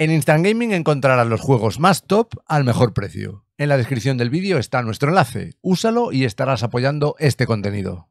En Instant Gaming encontrarás los juegos más top al mejor precio. En la descripción del vídeo está nuestro enlace. Úsalo y estarás apoyando este contenido.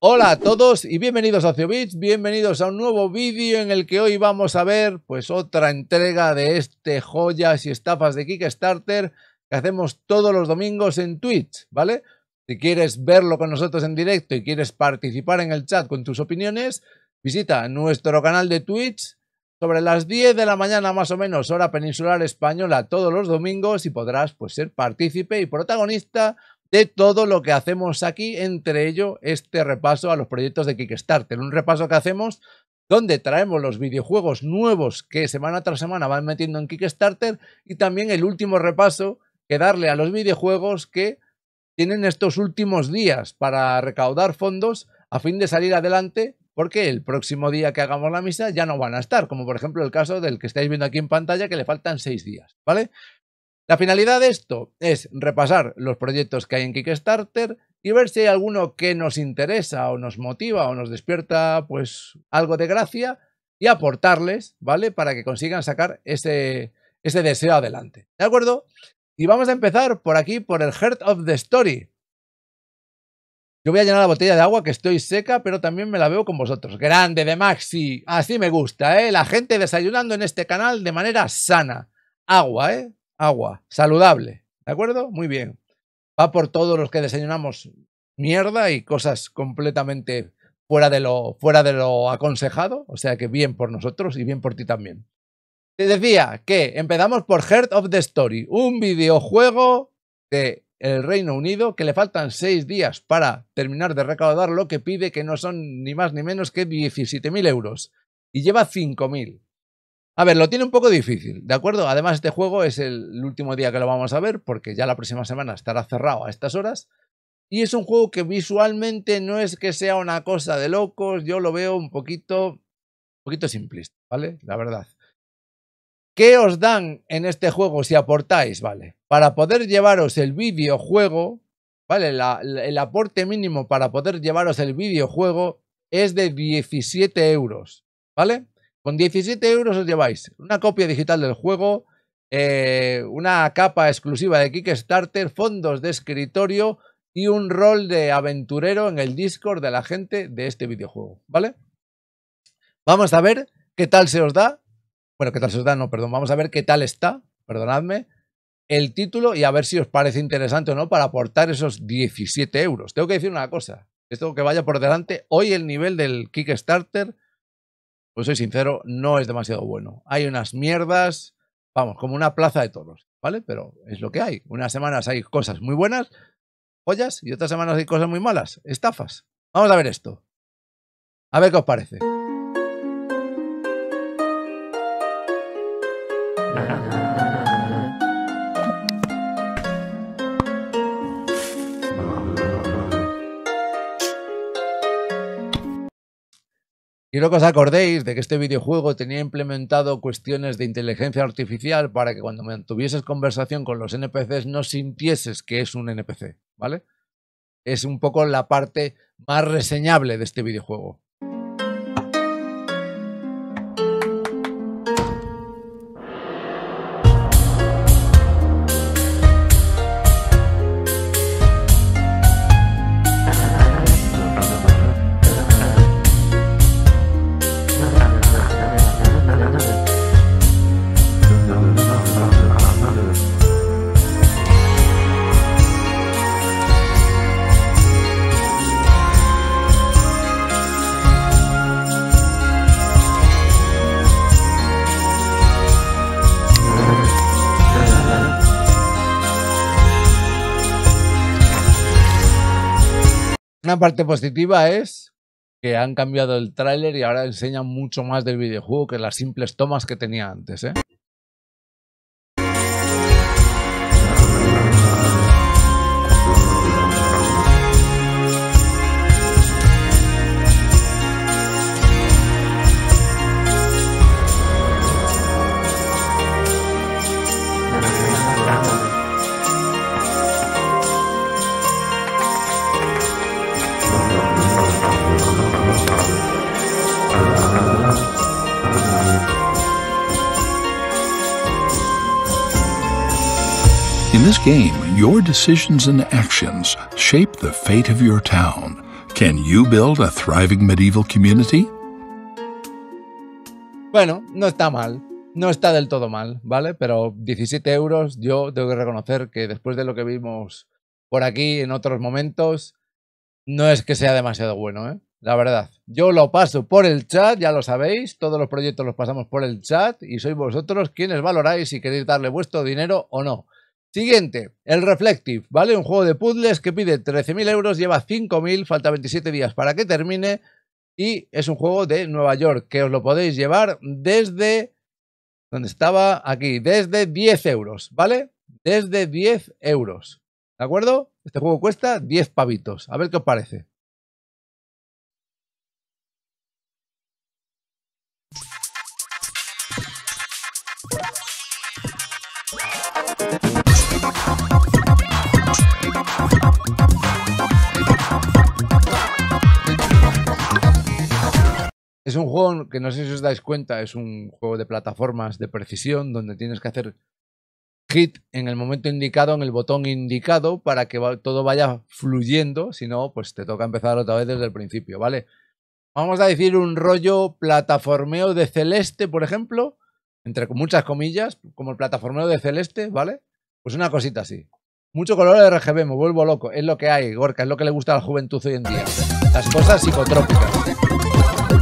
Hola a todos y bienvenidos a OcioBits, bienvenidos a un nuevo vídeo en el que hoy vamos a ver pues otra entrega de este joyas y estafas de Kickstarter que hacemos todos los domingos en Twitch, ¿vale? Si quieres verlo con nosotros en directo y quieres participar en el chat con tus opiniones, visita nuestro canal de Twitch sobre las 10 de la mañana más o menos, hora peninsular española, todos los domingos y podrás pues ser partícipe y protagonista de todo lo que hacemos aquí, entre ello este repaso a los proyectos de Kickstarter, un repaso que hacemos donde traemos los videojuegos nuevos que semana tras semana van metiendo en Kickstarter y también el último repaso que darle a los videojuegos que tienen estos últimos días para recaudar fondos a fin de salir adelante, porque el próximo día que hagamos la misa ya no van a estar, como por ejemplo el caso del que estáis viendo aquí en pantalla que le faltan 6 días, ¿vale? La finalidad de esto es repasar los proyectos que hay en Kickstarter y ver si hay alguno que nos interesa o nos motiva o nos despierta pues algo de gracia y aportarles, ¿vale? Para que consigan sacar ese deseo adelante, ¿de acuerdo? Y vamos a empezar por aquí, por el Heart of the Story. Yo voy a llenar la botella de agua que estoy seca, pero también me la veo con vosotros. Grande de Maxi, así me gusta, ¿eh? La gente desayunando en este canal de manera sana. Agua, ¿eh? Agua, saludable, ¿de acuerdo? Muy bien. Va por todos los que desayunamos mierda y cosas completamente fuera de lo aconsejado. O sea que bien por nosotros y bien por ti también. Te decía que empezamos por Heart of the Story, un videojuego del Reino Unido que le faltan 6 días para terminar de recaudar lo que pide, que no son ni más ni menos que 17.000 euros. Y lleva 5.000. A ver, lo tiene un poco difícil, ¿de acuerdo? Además, este juego es el último día que lo vamos a ver, porque ya la próxima semana estará cerrado a estas horas. Y es un juego que visualmente no es que sea una cosa de locos, yo lo veo un poquito simplista, ¿vale? La verdad. ¿Qué os dan en este juego si aportáis, vale? Para poder llevaros el videojuego, ¿vale? El aporte mínimo para poder llevaros el videojuego es de 17 euros, ¿vale? Con 17 euros os lleváis una copia digital del juego, una capa exclusiva de Kickstarter, fondos de escritorio y un rol de aventurero en el Discord de la gente de este videojuego, ¿vale? Vamos a ver qué tal se os da. Bueno, qué tal se os da, no, perdón. Vamos a ver qué tal está, perdonadme, el título y a ver si os parece interesante o no para aportar esos 17 euros. Tengo que decir una cosa. Esto que vaya por delante, hoy el nivel del Kickstarter, pues soy sincero, no es demasiado bueno. Hay unas mierdas, vamos, como una plaza de toros, ¿vale? Pero es lo que hay. Unas semanas hay cosas muy buenas, joyas, y otras semanas hay cosas muy malas, estafas. Vamos a ver esto. A ver qué os parece. Quiero que os acordéis de que este videojuego tenía implementado cuestiones de inteligencia artificial para que cuando mantuvieses conversación con los NPCs no sintieses que es un NPC, ¿vale? Es un poco la parte más reseñable de este videojuego. Una parte positiva es que han cambiado el tráiler y ahora enseñan mucho más del videojuego que las simples tomas que tenía antes, ¿eh? In this game, your decisions and actions shape the fate of your town. Can you build a thriving medieval community? Bueno, no está mal. No está del todo mal, ¿vale? Pero 17 euros, yo tengo que reconocer que después de lo que vimos por aquí en otros momentos, no es que sea demasiado bueno, ¿eh? La verdad. Yo lo paso por el chat, ya lo sabéis, todos los proyectos los pasamos por el chat y sois vosotros quienes valoráis si queréis darle vuestro dinero o no. Siguiente, el Reflective, ¿vale? Un juego de puzzles que pide 13.000 euros, lleva 5.000, falta 27 días para que termine y es un juego de Nueva York que os lo podéis llevar desde... donde estaba aquí, desde 10 euros, ¿vale? Desde 10 euros, ¿de acuerdo? Este juego cuesta 10 pavitos, a ver qué os parece. Es un juego que no sé si os dais cuenta, es un juego de plataformas de precisión donde tienes que hacer hit en el momento indicado, en el botón indicado para que todo vaya fluyendo, si no, pues te toca empezar otra vez desde el principio, ¿vale? Vamos a decir un rollo plataformeo de Celeste, por ejemplo, entre muchas comillas, como el plataformeo de Celeste, ¿vale? Pues una cosita así. Mucho color de RGB, me vuelvo loco, es lo que hay, Gorka, es lo que le gusta a la juventud hoy en día, las cosas psicotrópicas.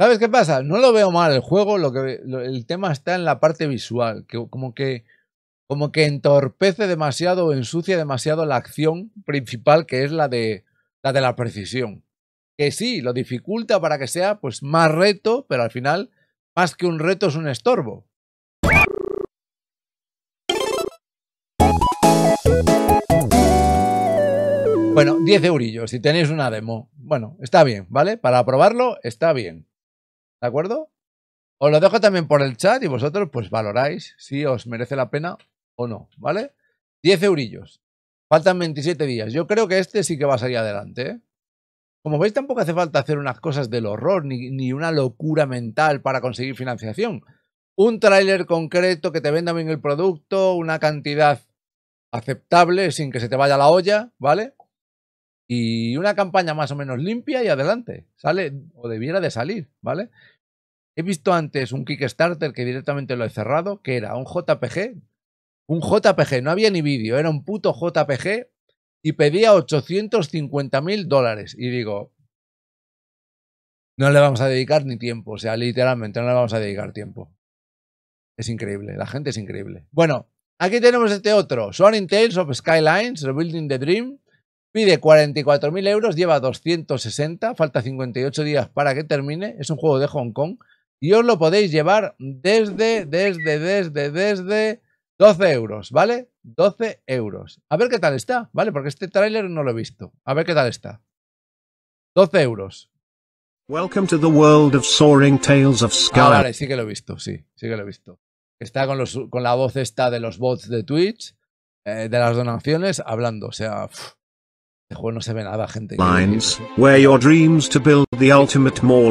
¿Sabes qué pasa? No lo veo mal el juego, el tema está en la parte visual, que como que entorpece demasiado o ensucia demasiado la acción principal, que es la de la precisión. Que sí, lo dificulta para que sea pues más reto, pero al final, más que un reto es un estorbo. Bueno, 10 eurillos, si tenéis una demo. Bueno, está bien, ¿vale? Para probarlo, está bien. ¿De acuerdo? Os lo dejo también por el chat y vosotros pues valoráis si os merece la pena o no, ¿vale? 10 eurillos. Faltan 27 días. Yo creo que este sí que va a salir adelante, ¿eh? Como veis, tampoco hace falta hacer unas cosas del horror ni una locura mental para conseguir financiación. Un tráiler concreto que te venda bien el producto, una cantidad aceptable sin que se te vaya la olla, ¿vale? Y una campaña más o menos limpia y adelante. Sale o debiera de salir, ¿vale? He visto antes un Kickstarter que directamente lo he cerrado, que era un JPG. Un JPG, no había ni vídeo, era un puto JPG y pedía 850.000 dólares. Y digo, no le vamos a dedicar ni tiempo, o sea, literalmente no le vamos a dedicar tiempo. Es increíble, la gente es increíble. Bueno, aquí tenemos este otro, Soaring Tales of Skylines, Rebuilding the Dream. Pide 44.000 euros, lleva 260, falta 58 días para que termine. Es un juego de Hong Kong y os lo podéis llevar desde 12 euros, ¿vale? 12 euros. A ver qué tal está, ¿vale? Porque este tráiler no lo he visto. A ver qué tal está. 12 euros. Welcome to the world of Soaring Tales of Sky. Ah, vale, sí que lo he visto, sí que lo he visto. Está con la voz esta de los bots de Twitch, de las donaciones, hablando, o sea... Pff. Este juego no se ve nada, gente.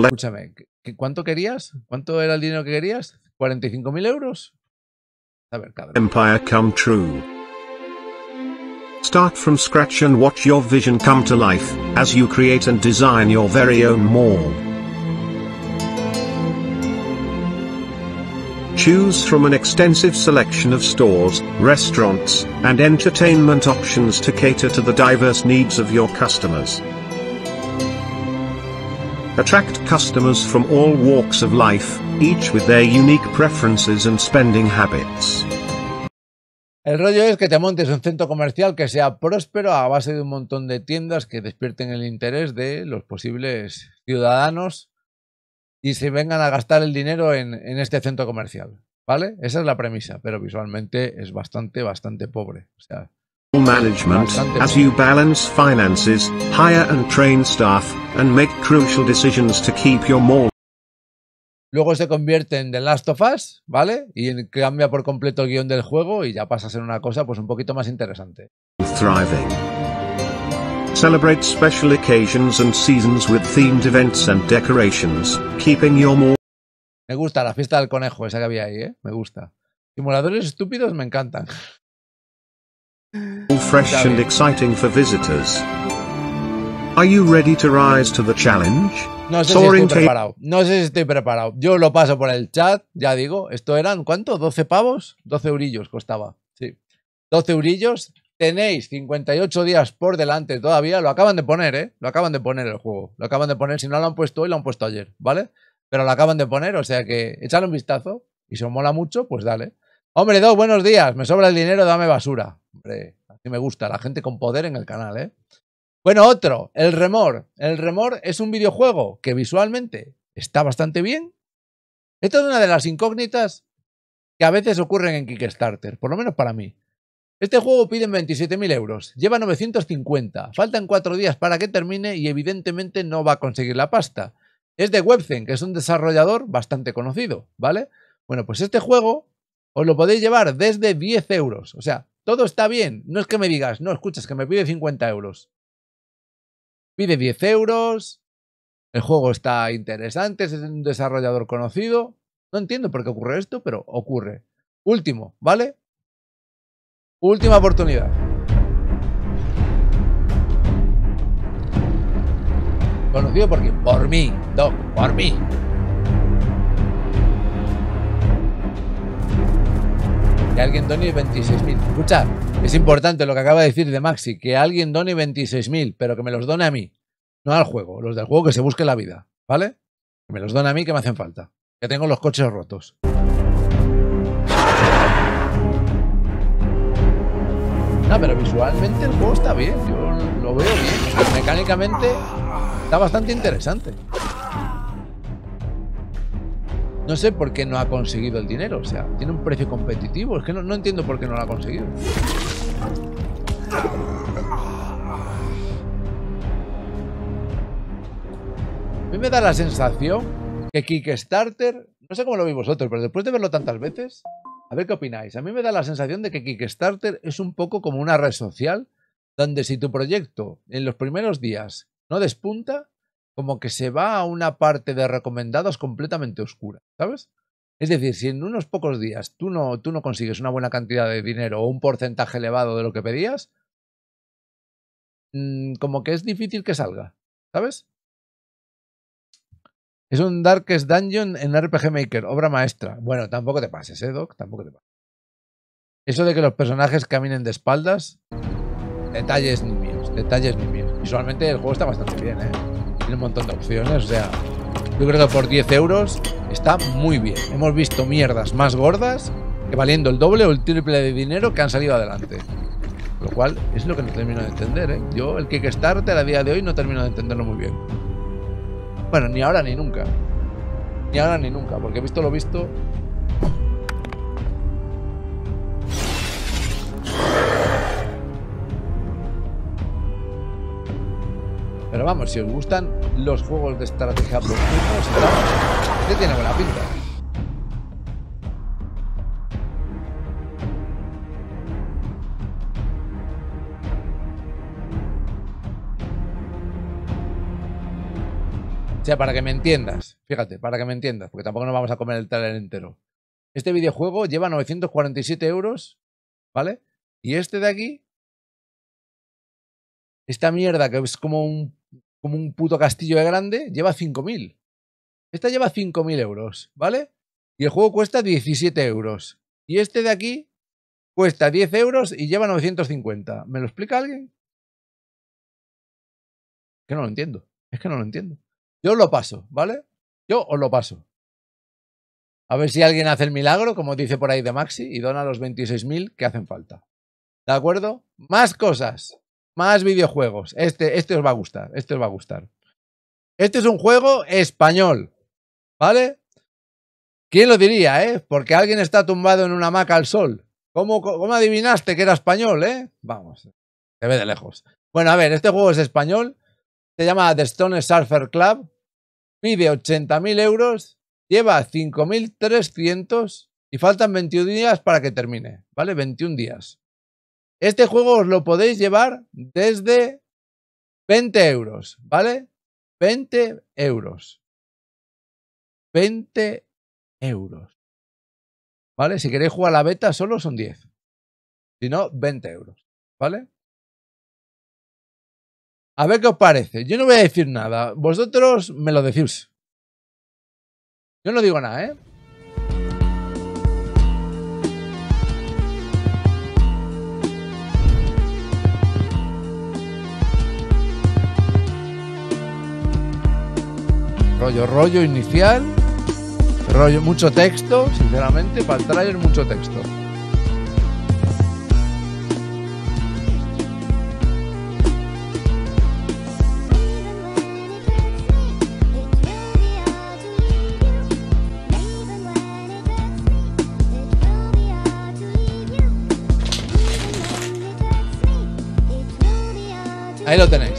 Escúchame, ¿cuánto querías? ¿Cuánto era el dinero que querías? ¿45.000 euros? A ver, cabrón. Empire come true. Start from scratch and watch your vision come to life as you create and design your very own mall. Choose from an extensive selection of stores, restaurants, and entertainment options to cater to the diverse needs of your customers. Attract customers from all walks of life, each with their unique preferences and spending habits. El rollo es que te montes un centro comercial que sea próspero a base de un montón de tiendas que despierten el interés de los posibles ciudadanos. y se vengan a gastar el dinero en este centro comercial, ¿vale? Esa es la premisa, pero visualmente es bastante, bastante pobre. O sea, management as you balance finances, hire and train staff, and make crucial decisions to keep your mall. Luego se convierte en The Last of Us, ¿vale? Y cambia por completo el guión del juego y ya pasa a ser una cosa pues un poquito más interesante. Thriving. Celebrate special occasions and seasons with themed events and decorations, keeping your mall. Me gusta la fiesta del conejo esa que había ahí, ¿eh? Me gusta. Simuladores estúpidos me encantan. Fresh and exciting for visitors. Are you ready to rise to the challenge? No sé si estoy preparado. No sé si estoy preparado. Yo lo paso por el chat, ya digo. Esto eran, ¿cuánto? ¿12 pavos? 12 eurillos costaba. Sí. 12 eurillos. Tenéis 58 días por delante todavía. Lo acaban de poner, ¿eh? Lo acaban de poner el juego. Lo acaban de poner. Si no lo han puesto hoy, lo han puesto ayer, ¿vale? Pero lo acaban de poner, o sea que échale un vistazo. Y si os mola mucho, pues dale. Hombre, dos, buenos días. Me sobra el dinero, dame basura. Hombre, así me gusta. La gente con poder en el canal, ¿eh? Bueno, otro. El Remor. El Remor es un videojuego que visualmente está bastante bien. Esta es una de las incógnitas que a veces ocurren en Kickstarter. Por lo menos para mí. Este juego piden 27.000 euros. Lleva 950. Faltan 4 días para que termine y evidentemente no va a conseguir la pasta. Es de Webzen, que es un desarrollador bastante conocido, ¿vale? Bueno, pues este juego os lo podéis llevar desde 10 euros. O sea, todo está bien. No es que me digas, no, escuchas, que me pide 50 euros. Pide 10 euros. El juego está interesante. Es un desarrollador conocido. No entiendo por qué ocurre esto, pero ocurre. Último, ¿vale? Última oportunidad. Conocido porque por mí, Doc, por mí. Que alguien done 26.000. Escuchad, es importante lo que acaba de decir de Maxi, que alguien done 26.000, pero que me los done a mí, no al juego. Los del juego que se busque la vida, ¿vale? Que me los done a mí, que me hacen falta. Que tengo los coches rotos. No, pero visualmente el juego está bien. Yo lo veo bien. Mecánicamente está bastante interesante. No sé por qué no ha conseguido el dinero. O sea, tiene un precio competitivo. Es que no entiendo por qué no lo ha conseguido. A mí me da la sensación que Kickstarter... No sé cómo lo veis vosotros, pero después de verlo tantas veces... A ver qué opináis. A mí me da la sensación de que Kickstarter es un poco como una red social donde si tu proyecto en los primeros días no despunta, como que se va a una parte de recomendados completamente oscura, ¿sabes? Es decir, si en unos pocos días tú no consigues una buena cantidad de dinero o un porcentaje elevado de lo que pedías, como que es difícil que salga, ¿sabes? Es un Darkest Dungeon en RPG Maker, obra maestra. Bueno, tampoco te pases, Doc, tampoco te pases. Eso de que los personajes caminen de espaldas, detalles ni míos, detalles ni míos. Visualmente el juego está bastante bien, ¿eh? Tiene un montón de opciones, o sea, yo creo que por 10 euros está muy bien. Hemos visto mierdas más gordas que valiendo el doble o el triple de dinero que han salido adelante. Lo cual es lo que no termino de entender, ¿eh? Yo el Kickstarter a día de hoy no termino de entenderlo muy bien. Bueno, ni ahora ni nunca. Ni ahora ni nunca, porque visto lo visto... Pero vamos, si os gustan los juegos de estrategia por turnos, este tiene buena pinta. O sea, para que me entiendas, fíjate, para que me entiendas, porque tampoco nos vamos a comer el trailer entero. Este videojuego lleva 947 euros, ¿vale? Y este de aquí, esta mierda que es como un puto castillo de grande, lleva 5.000. Esta lleva 5.000 euros, ¿vale? Y el juego cuesta 17 euros. Y este de aquí cuesta 10 euros y lleva 950. ¿Me lo explica alguien? Que no lo entiendo, es que no lo entiendo. Yo os lo paso, ¿vale? Yo os lo paso. A ver si alguien hace el milagro, como dice por ahí de Maxi, y dona los 26.000 que hacen falta. ¿De acuerdo? Más cosas. Más videojuegos. Este os va a gustar. Este os va a gustar. Este es un juego español. ¿Vale? ¿Quién lo diría, eh? Porque alguien está tumbado en una hamaca al sol. ¿Cómo adivinaste que era español, eh? Vamos, se ve de lejos. Bueno, a ver, este juego es español. Se llama The Stone Surfer Club. Pide 80.000 euros. Lleva 5.300 y faltan 21 días para que termine. ¿Vale? 21 días. Este juego os lo podéis llevar desde 20 euros. ¿Vale? 20 euros. 20 euros. ¿Vale? Si queréis jugar la beta solo son 10. Si no, 20 euros. ¿Vale? A ver qué os parece. Yo no voy a decir nada. Vosotros me lo decís. Yo no digo nada, ¿eh? Rollo inicial. Rollo mucho texto, sinceramente. Para el trailer mucho texto. Ahí lo tenéis.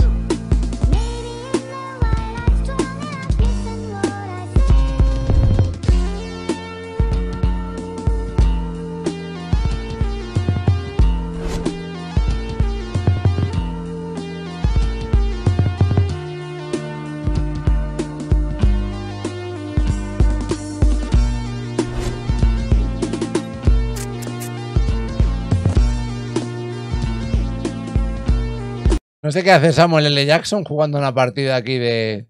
No sé qué hace Samuel L. Jackson jugando una partida aquí de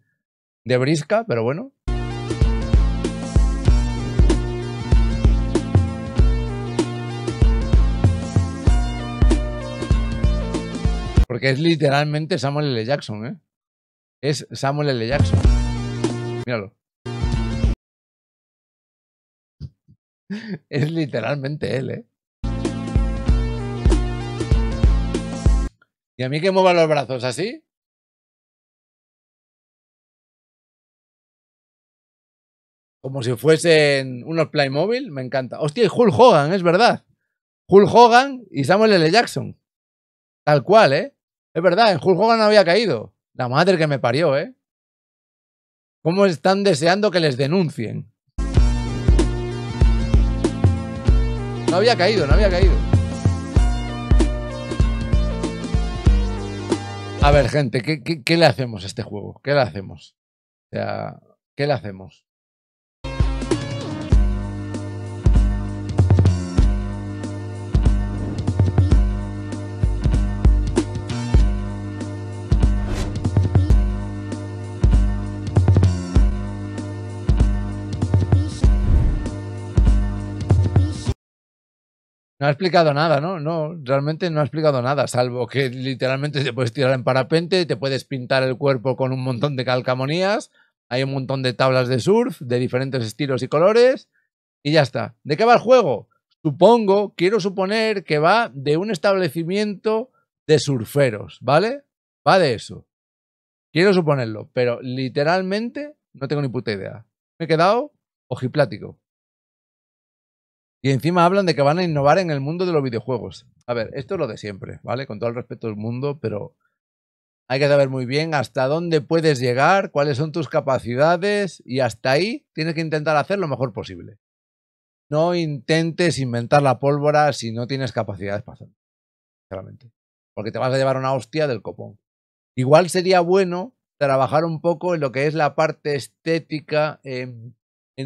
brisca, pero bueno. Porque es literalmente Samuel L. Jackson, ¿eh? Es Samuel L. Jackson. Míralo. Es literalmente él, ¿eh? ¿Y a mí que mueva los brazos así? Como si fuesen unos Playmobil, me encanta. Hostia, y Hulk Hogan, es verdad. Hulk Hogan y Samuel L. Jackson. Tal cual, ¿eh? Es verdad, en Hulk Hogan no había caído. La madre que me parió, ¿eh? ¿Cómo están deseando que les denuncien? No había caído, no había caído. A ver, gente, ¿qué le hacemos a este juego? ¿Qué le hacemos? O sea, ¿qué le hacemos? No ha explicado nada, ¿no? No, realmente no ha explicado nada, salvo que literalmente te puedes tirar en parapente, te puedes pintar el cuerpo con un montón de calcamonías, hay un montón de tablas de surf de diferentes estilos y colores, y ya está. ¿De qué va el juego? Supongo, quiero suponer que va de un establecimiento de surferos, ¿vale? Va de eso. Quiero suponerlo, pero literalmente no tengo ni puta idea. Me he quedado ojiplático. Y encima hablan de que van a innovar en el mundo de los videojuegos. A ver, esto es lo de siempre, ¿vale? Con todo el respeto del mundo, pero hay que saber muy bien hasta dónde puedes llegar, cuáles son tus capacidades y hasta ahí tienes que intentar hacer lo mejor posible. No intentes inventar la pólvora si no tienes capacidades para hacerlo, sinceramente. Porque te vas a llevar una hostia del copón. Igual sería bueno trabajar un poco en lo que es la parte estética, en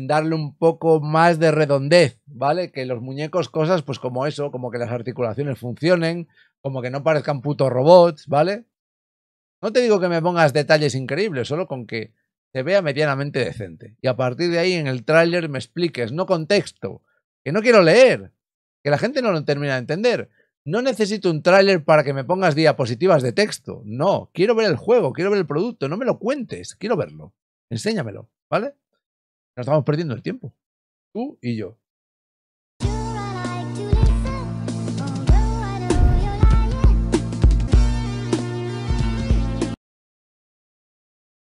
darle un poco más de redondez, ¿vale? Que los muñecos cosas, pues como eso, como que las articulaciones funcionen, como que no parezcan putos robots, ¿vale? No te digo que me pongas detalles increíbles, solo con que se vea medianamente decente. Y a partir de ahí en el tráiler me expliques, no con texto, que no quiero leer, que la gente no lo termina de entender. No necesito un tráiler para que me pongas diapositivas de texto, no, quiero ver el juego, quiero ver el producto, no me lo cuentes, quiero verlo, enséñamelo, ¿vale? Nos estamos perdiendo el tiempo. Tú y yo.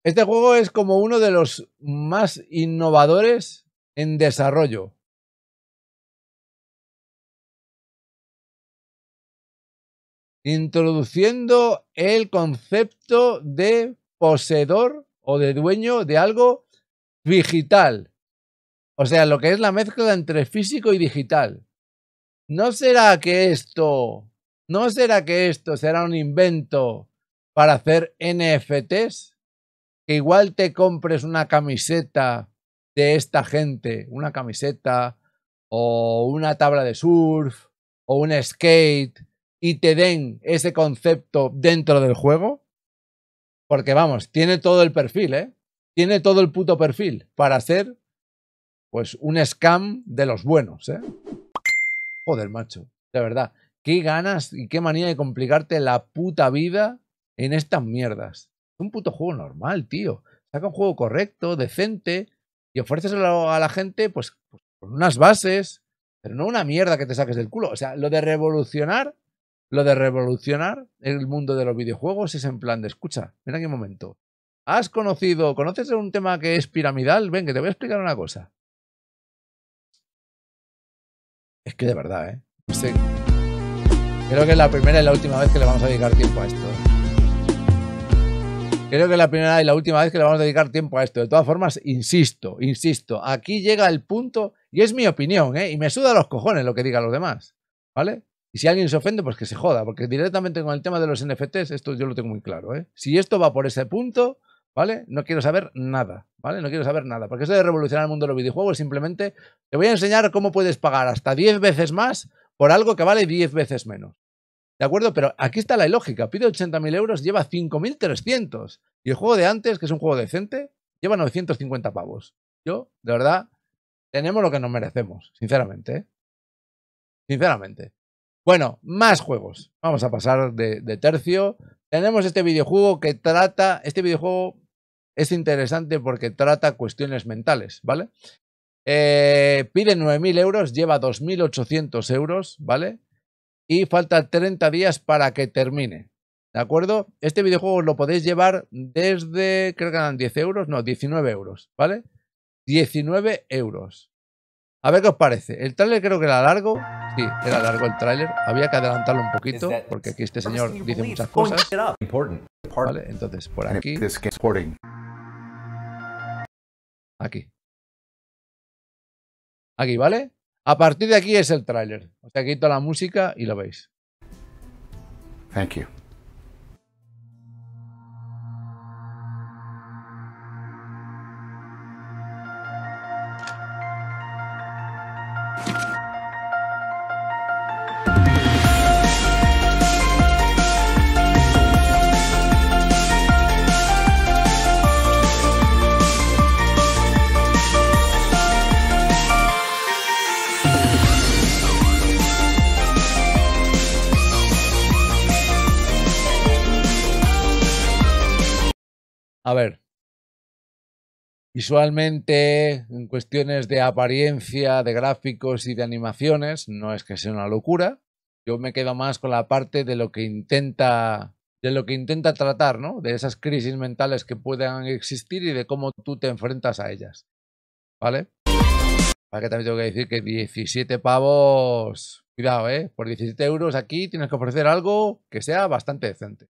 Este juego es como uno de los más innovadores en desarrollo. Introduciendo el concepto de poseedor o de dueño de algo digital. O sea, lo que es la mezcla entre físico y digital. ¿No será que esto será un invento para hacer NFTs? Que igual te compres una camiseta de esta gente, una camiseta o una tabla de surf o un skate y te den ese concepto dentro del juego. Porque vamos, tiene todo el perfil, ¿eh? Tiene todo el puto perfil para ser pues un scam de los buenos, ¿eh? Joder, macho, de verdad. Qué ganas y qué manía de complicarte la puta vida en estas mierdas. Es un puto juego normal, tío. Saca un juego correcto, decente y ofréceselo a la gente pues con unas bases, pero no una mierda que te saques del culo. O sea, lo de revolucionar el mundo de los videojuegos es en plan de, escucha, ven aquí un momento. ¿Conoces un tema que es piramidal? Ven, que te voy a explicar una cosa. Es que de verdad, ¿eh? No sé. Creo que es la primera y la última vez que le vamos a dedicar tiempo a esto. Creo que es la primera y la última vez que le vamos a dedicar tiempo a esto. De todas formas, insisto. Aquí llega el punto, y es mi opinión, ¿eh? Y me suda los cojones lo que digan los demás, ¿vale? Y si alguien se ofende, pues que se joda. Porque directamente con el tema de los NFTs, esto yo lo tengo muy claro, ¿eh? Si esto va por ese punto, ¿vale? No quiero saber nada, ¿vale? No quiero saber nada. Porque eso de revolucionar el mundo de los videojuegos, simplemente te voy a enseñar cómo puedes pagar hasta 10 veces más por algo que vale 10 veces menos. ¿De acuerdo? Pero aquí está la ilógica. Pide 80.000 euros, lleva 5.300. Y el juego de antes, que es un juego decente, lleva 950 pavos. Yo, de verdad, tenemos lo que nos merecemos, sinceramente, ¿eh? Sinceramente. Bueno, más juegos. Vamos a pasar de tercio. Tenemos este videojuego que trata... Este videojuego es interesante porque trata cuestiones mentales, ¿vale? Pide 9.000 euros, lleva 2.800 euros, ¿vale? Y falta 30 días para que termine, ¿de acuerdo? Este videojuego lo podéis llevar desde, creo que eran 10 euros, no, 19 euros, ¿vale? 19 euros. A ver qué os parece. El tráiler creo que era largo. Sí, era largo el tráiler. Había que adelantarlo un poquito porque aquí este señor dice muchas cosas. Vale, entonces por aquí. Aquí, ¿vale? A partir de aquí es el tráiler. O sea, quito la música y lo veis. Thank you. A ver, visualmente, en cuestiones de apariencia, de gráficos y de animaciones, no es que sea una locura. Yo me quedo más con la parte de lo que intenta tratar, ¿no? De esas crisis mentales que puedan existir y de cómo tú te enfrentas a ellas, ¿vale? Para que también tengo que decir que 17 pavos, cuidado, ¿eh? Por 17 euros aquí tienes que ofrecer algo que sea bastante decente.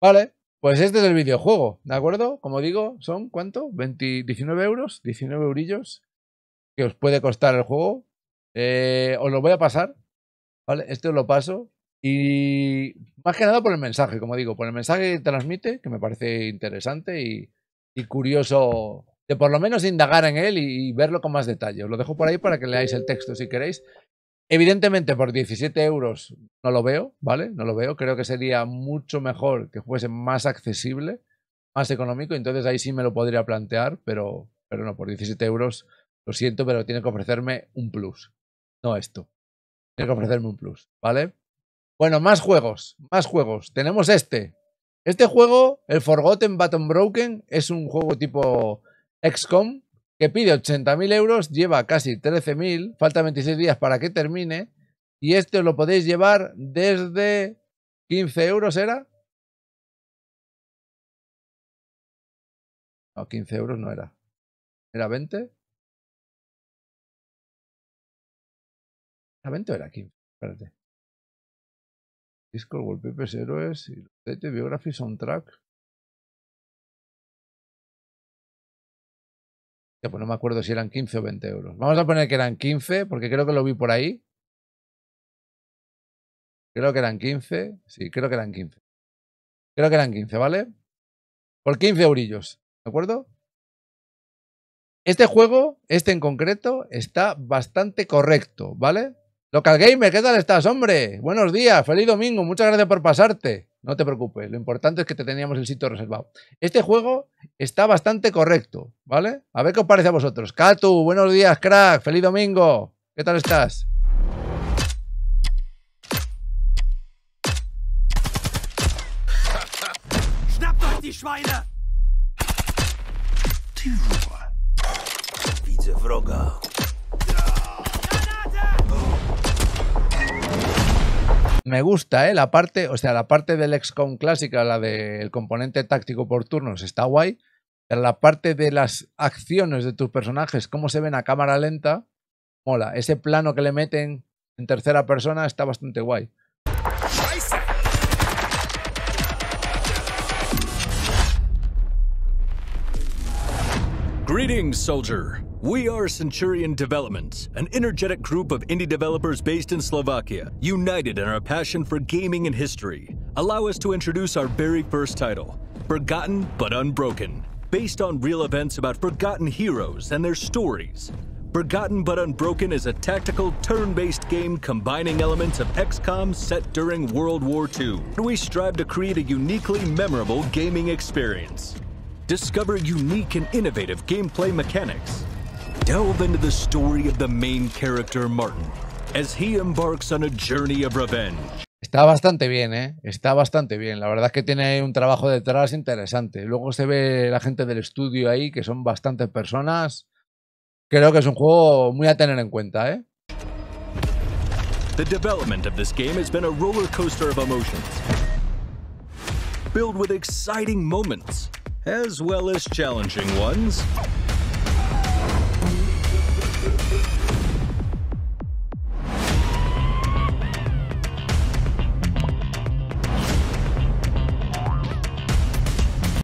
Vale, pues este es el videojuego, ¿de acuerdo? Como digo, son, ¿cuánto? 19 euros, 19 eurillos que os puede costar el juego. Os lo voy a pasar, ¿vale? Este os lo paso y más que nada por el mensaje, como digo, por el mensaje que transmite, que me parece interesante y curioso de por lo menos indagar en él y verlo con más detalle. Os lo dejo por ahí para que leáis el texto si queréis. Evidentemente, por 17 € no lo veo, ¿vale? No lo veo. Creo que sería mucho mejor que fuese más accesible, más económico. Entonces ahí sí me lo podría plantear, pero no, por 17 €, lo siento, pero tiene que ofrecerme un plus. No esto. Tiene que ofrecerme un plus, ¿vale? Bueno, más juegos, más juegos. Tenemos este. Este juego, el Forgotten But Unbroken, es un juego tipo XCOM que pide 80.000 €, lleva casi 13.000, falta 26 días para que termine, y esto lo podéis llevar desde 15 €, ¿era? No, 15 € no era. ¿Era 20? ¿Era 20 o era 15? Espérate. Discord, wallpapers, héroes, ilustrate, biography, soundtrack. Ya, pues no me acuerdo si eran 15 o 20 €. Vamos a poner que eran 15, porque creo que lo vi por ahí. Creo que eran 15. Sí, creo que eran 15. Creo que eran 15, ¿vale? Por 15 €, ¿de acuerdo? Este juego, este en concreto, está bastante correcto, ¿vale? Local Gamer, ¿qué tal estás, hombre? Buenos días, feliz domingo, muchas gracias por pasarte. No te preocupes, lo importante es que te teníamos el sitio reservado. Este juego está bastante correcto, ¿vale? A ver qué os parece a vosotros. Katu, buenos días, crack, feliz domingo. ¿Qué tal estás? Me gusta, ¿eh? La parte, o sea, la parte del XCOM clásica, la del componente táctico por turnos, está guay. Pero la parte de las acciones de tus personajes, cómo se ven a cámara lenta, mola. Ese plano que le meten en tercera persona está bastante guay. Greetings, soldier. We are Centurion Developments, an energetic group of indie developers based in Slovakia, united in our passion for gaming and history. Allow us to introduce our very first title, Forgotten But Unbroken, based on real events about forgotten heroes and their stories. Forgotten But Unbroken is a tactical, turn-based game combining elements of XCOM set during World War II. We strive to create a uniquely memorable gaming experience. Discover unique and innovative gameplay mechanics. Delve into the story of the main character, Martin, as he embarks on a journey of revenge. Está bastante bien, ¿eh? Está bastante bien. La verdad es que tiene un trabajo detrás interesante. Luego se ve la gente del estudio ahí, que son bastantes personas. Creo que es un juego muy a tener en cuenta, ¿eh? The development of this game has been a roller coaster of emotions, filled with exciting moments, as well as challenging ones.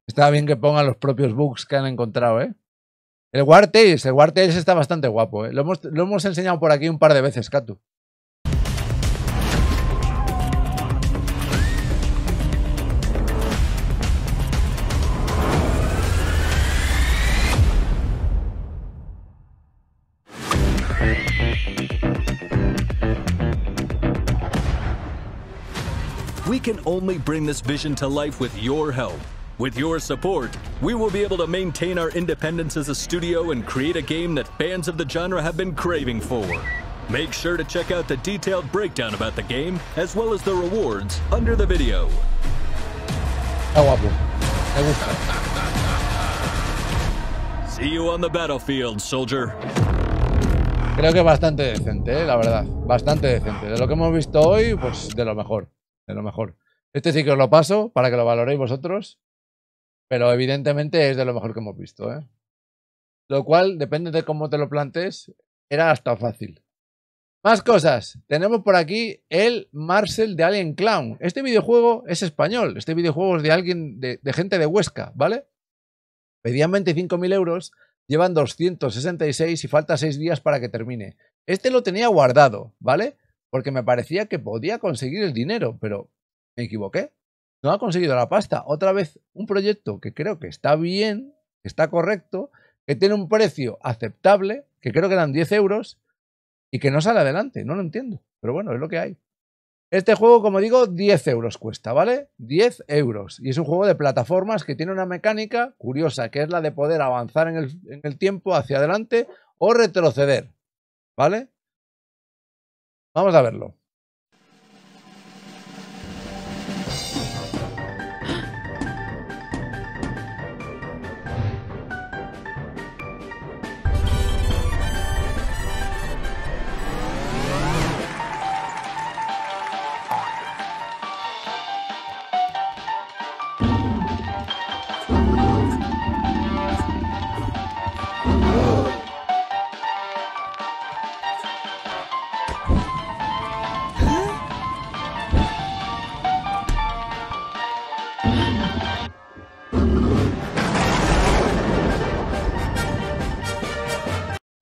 Está bien que pongan los propios bugs que han encontrado, ¿eh? El War Tales está bastante guapo, ¿eh? Lo hemos enseñado por aquí un par de veces, Katu. We can only bring this vision to life with your help. With your support, we will be able to maintain our independence as a studio and create a game that fans of the genre have been craving for. Make sure to check out the detailed breakdown about the game, as well as the rewards, under the video. See you on the battlefield, soldier. Creo que bastante decente, la verdad. Bastante decente. De lo que hemos visto hoy, pues de lo mejor. De lo mejor. Este sí que os lo paso para que lo valoréis vosotros. Pero evidentemente es de lo mejor que hemos visto, ¿eh? Lo cual, depende de cómo te lo plantees, era hasta fácil. Más cosas. Tenemos por aquí el Marcel de Alien Clown. Este videojuego es español. Este videojuego es de alguien, de gente de Huesca, ¿vale? Pedían 25.000 €, llevan 266 y falta 6 días para que termine. Este lo tenía guardado, ¿vale? Porque me parecía que podía conseguir el dinero, pero me equivoqué. No ha conseguido la pasta. Otra vez un proyecto que creo que está bien, que está correcto, que tiene un precio aceptable, que creo que eran 10 euros y que no sale adelante, no lo entiendo, pero bueno, es lo que hay. Este juego, como digo, 10 euros cuesta, ¿vale? 10 euros. Y es un juego de plataformas que tiene una mecánica curiosa, que es la de poder avanzar en el tiempo hacia adelante o retroceder, ¿vale? Vamos a verlo.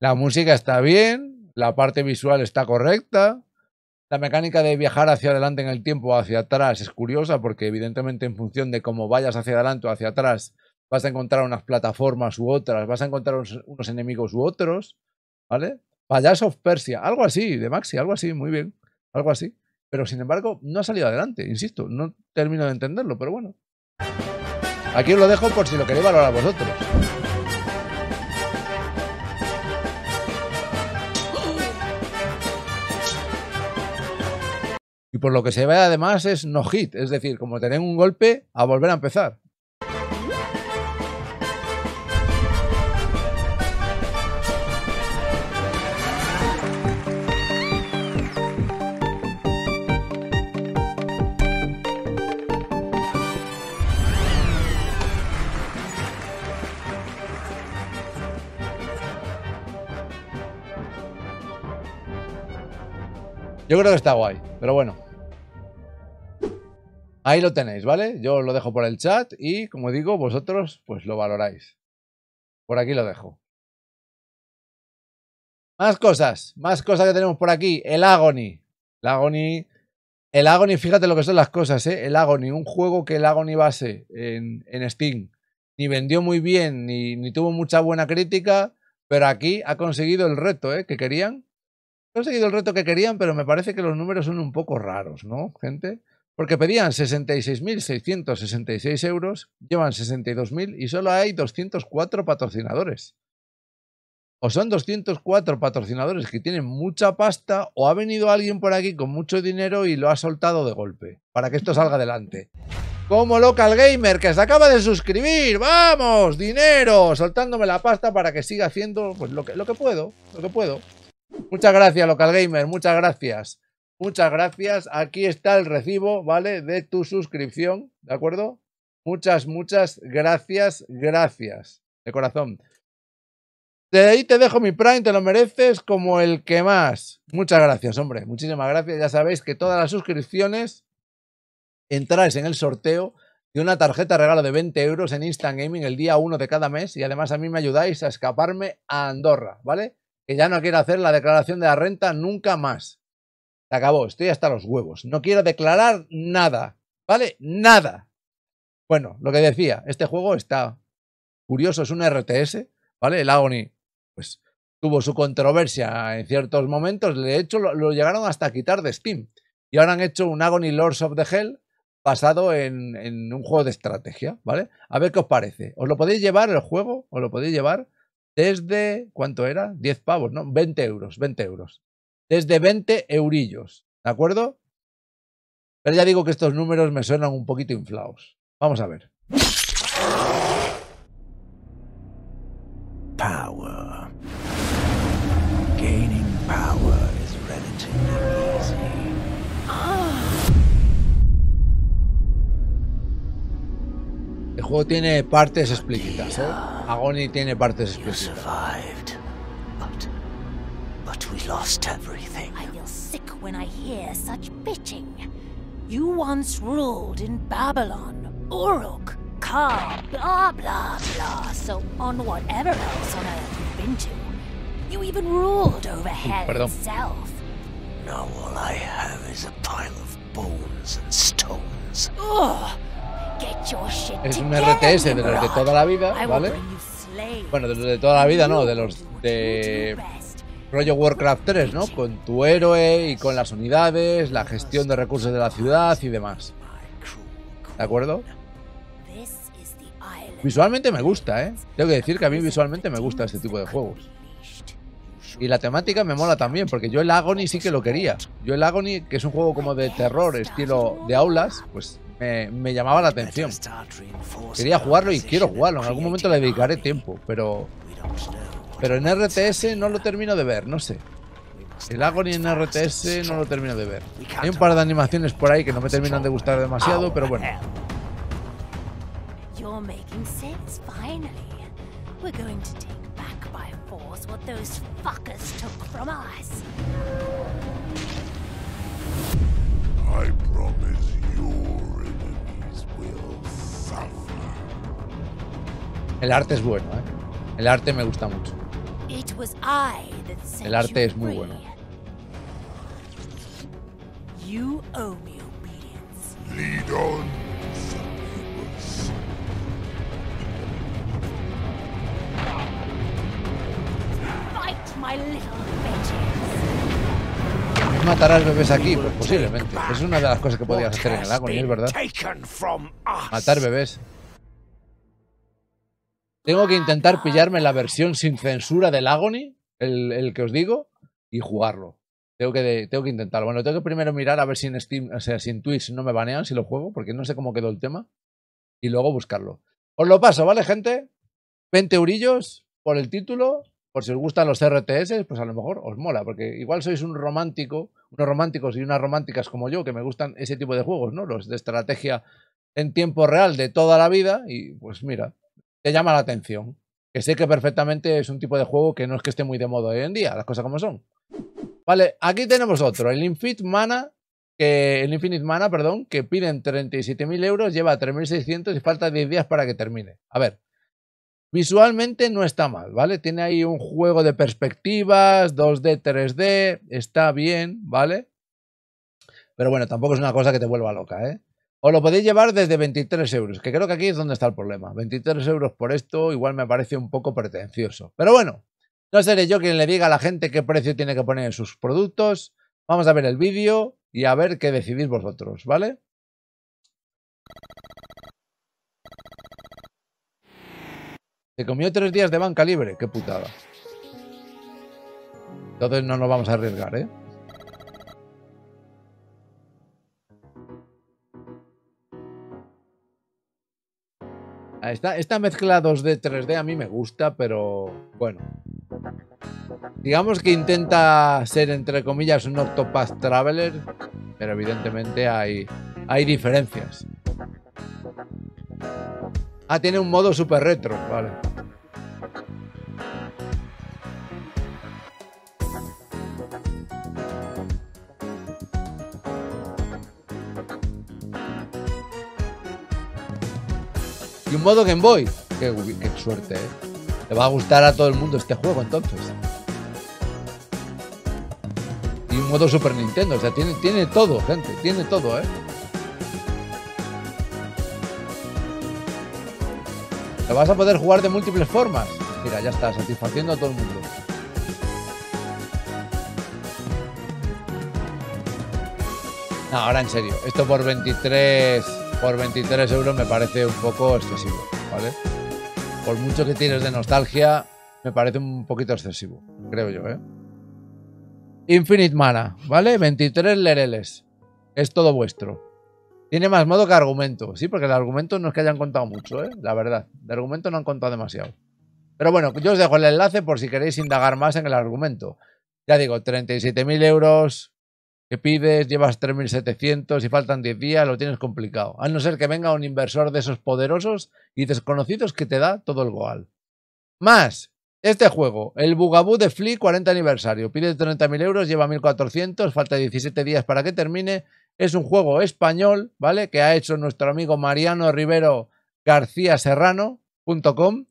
La música está bien, la parte visual está correcta, la mecánica de viajar hacia adelante en el tiempo o hacia atrás es curiosa porque evidentemente en función de cómo vayas hacia adelante o hacia atrás vas a encontrar unas plataformas u otras, vas a encontrar unos enemigos u otros, ¿vale? Payaso of Persia, algo así, de Maxi, algo así, muy bien, algo así. Pero sin embargo no ha salido adelante, insisto, no termino de entenderlo, pero bueno. Aquí os lo dejo por si lo queréis valorar vosotros. Y por lo que se ve además es no hit, es decir, como tener un golpe a volver a empezar. Yo creo que está guay, pero bueno. Ahí lo tenéis, ¿vale? Yo os lo dejo por el chat y, como digo, vosotros pues lo valoráis. Por aquí lo dejo. Más cosas que tenemos por aquí. El Agony. El Agony, fíjate lo que son las cosas, ¿eh? El Agony, un juego que el Agony base en Steam ni vendió muy bien, ni tuvo mucha buena crítica, pero aquí ha conseguido el reto, ¿eh? Que querían. Han seguido el reto que querían, pero me parece que los números son un poco raros, ¿no, gente? Porque pedían 66.666 euros, llevan 62.000 y solo hay 204 patrocinadores. O son 204 patrocinadores que tienen mucha pasta, o ha venido alguien por aquí con mucho dinero y lo ha soltado de golpe, para que esto salga adelante. Como Local Gamer, que se acaba de suscribir, ¡vamos! ¡Dinero! Soltándome la pasta para que siga haciendo pues, lo que puedo, lo que puedo. Muchas gracias, Local Gamer, muchas gracias. Muchas gracias. Aquí está el recibo, ¿vale? De tu suscripción, ¿de acuerdo? Muchas, muchas gracias, gracias. De corazón. De ahí te dejo mi Prime, te lo mereces como el que más. Muchas gracias, hombre. Muchísimas gracias. Ya sabéis que todas las suscripciones entráis en el sorteo de una tarjeta regalo de 20 euros en Instant Gaming el día 1 de cada mes y además a mí me ayudáis a escaparme a Andorra, ¿vale? Que ya no quiero hacer la declaración de la renta nunca más. Se acabó, estoy hasta los huevos. No quiero declarar nada, ¿vale? Nada. Bueno, lo que decía, este juego está curioso, es un RTS, ¿vale? El Agony, pues, tuvo su controversia en ciertos momentos. De hecho, lo llegaron hasta a quitar de Steam. Y ahora han hecho un Agony Lords of the Hell basado en un juego de estrategia, ¿vale? A ver qué os parece. ¿Os lo podéis llevar el juego? ¿Os lo podéis llevar? Desde, ¿cuánto era? 10 pavos, ¿no? 20 euros, 20 euros. Desde 20 eurillos, ¿de acuerdo? Pero ya digo que estos números me suenan un poquito inflados. Vamos a ver. Power. Gaining power is relatively easy. El juego tiene partes explícitas, ¿eh? Agony tiene partes explícitas. But we lost everything. I feel sick when I hear such bitching. You once ruled in Babylon, Uruk, Ka, blah blah blah. So on whatever else on earth you've been to, you even ruled over hell itself. Now all I have is a pile of bones and stones. Ugh. Es un RTS de los de toda la vida, ¿vale? Bueno, de toda la vida no, de los de rollo Warcraft 3, ¿no? Con tu héroe y con las unidades, la gestión de recursos de la ciudad y demás. ¿De acuerdo? Visualmente me gusta, ¿eh? Tengo que decir que a mí visualmente me gusta este tipo de juegos. Y la temática me mola también, porque yo el Agony sí que lo quería. Yo el Agony, que es un juego como de terror, estilo de aulas, pues me llamaba la atención. Quería jugarlo y quiero jugarlo. En algún momento le dedicaré tiempo, pero en RTS no lo termino de ver, no sé. El Agony en RTS no lo termino de ver. Hay un par de animaciones por ahí que no me terminan de gustar demasiado, pero bueno. El arte es bueno, ¿eh? El arte me gusta mucho. El arte es muy bueno. ¿Matarás bebés aquí? Pues posiblemente. Es una de las cosas que podías hacer en el Agony, es verdad. Matar bebés. Tengo que intentar pillarme la versión sin censura del Agony, el que os digo, y jugarlo. Tengo que intentarlo. Bueno, tengo que primero mirar a ver si en Steam, o sea, si en Twitch no me banean si lo juego, porque no sé cómo quedó el tema. Y luego buscarlo. Os lo paso, ¿vale, gente? 20 eurillos por el título. Por si os gustan los RTS, pues a lo mejor os mola, porque igual sois un romántico, unos románticos y unas románticas como yo, que me gustan ese tipo de juegos, ¿no? Los de estrategia en tiempo real de toda la vida, y pues mira, te llama la atención. Que sé que perfectamente es un tipo de juego que no es que esté muy de moda hoy en día, las cosas como son. Vale, aquí tenemos otro, el Infinite Mana, que piden 37.000 euros, lleva 3.600 y falta 10 días para que termine. A ver. Visualmente no está mal, ¿vale? Tiene ahí un juego de perspectivas, 2D, 3D, está bien, ¿vale? Pero bueno, tampoco es una cosa que te vuelva loca, ¿eh? Os lo podéis llevar desde 23 euros, que creo que aquí es donde está el problema. 23 euros por esto igual me parece un poco pretencioso. Pero bueno, no seré yo quien le diga a la gente qué precio tiene que poner en sus productos. Vamos a ver el vídeo y a ver qué decidís vosotros, ¿vale? Se comió 3 días de banca libre, qué putada. Entonces no nos vamos a arriesgar, ¿eh? Esta mezcla 2D, 3D a mí me gusta, pero bueno. Digamos que intenta ser, entre comillas, un Octopath Traveler, pero evidentemente hay diferencias. Ah, tiene un modo super retro, vale. Y un modo Game Boy. Qué suerte, ¿eh? Le va a gustar a todo el mundo este juego, entonces. Y un modo Super Nintendo, o sea, tiene todo, gente. Tiene todo, ¿eh? Lo vas a poder jugar de múltiples formas. Mira, ya está, satisfaciendo a todo el mundo. No, ahora en serio, esto por 23 euros me parece un poco excesivo, ¿vale? Por mucho que tires de nostalgia, me parece un poquito excesivo, creo yo, ¿eh? Infinite Mana, ¿vale? 23 lereles. Es todo vuestro. Tiene más modo que argumento, sí, porque el argumento no es que hayan contado mucho, ¿eh? La verdad, de argumento no han contado demasiado. Pero bueno, yo os dejo el enlace por si queréis indagar más en el argumento. Ya digo, 37.000 euros que pides, llevas 3.700 y faltan 10 días, lo tienes complicado. A no ser que venga un inversor de esos poderosos y desconocidos que te da todo el goal. Más, este juego, el Bugaboo de Flea 40 aniversario, pide 30.000 euros, lleva 1.400, falta 17 días para que termine. Es un juego español, ¿vale? Que ha hecho nuestro amigo Mariano Rivero García Serrano.com.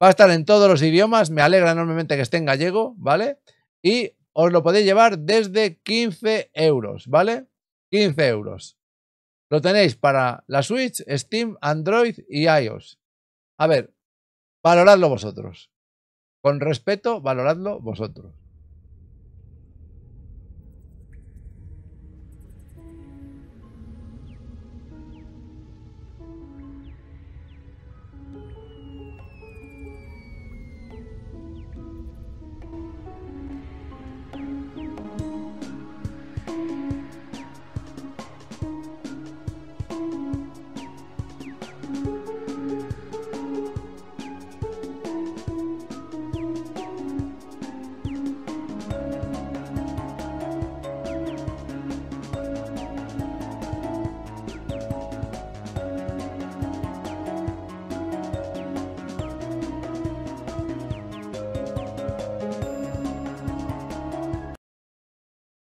Va a estar en todos los idiomas. Me alegra enormemente que esté en gallego, ¿vale? Y os lo podéis llevar desde 15 euros, ¿vale? 15 euros. Lo tenéis para la Switch, Steam, Android y iOS. A ver, valoradlo vosotros. Con respeto, valoradlo vosotros.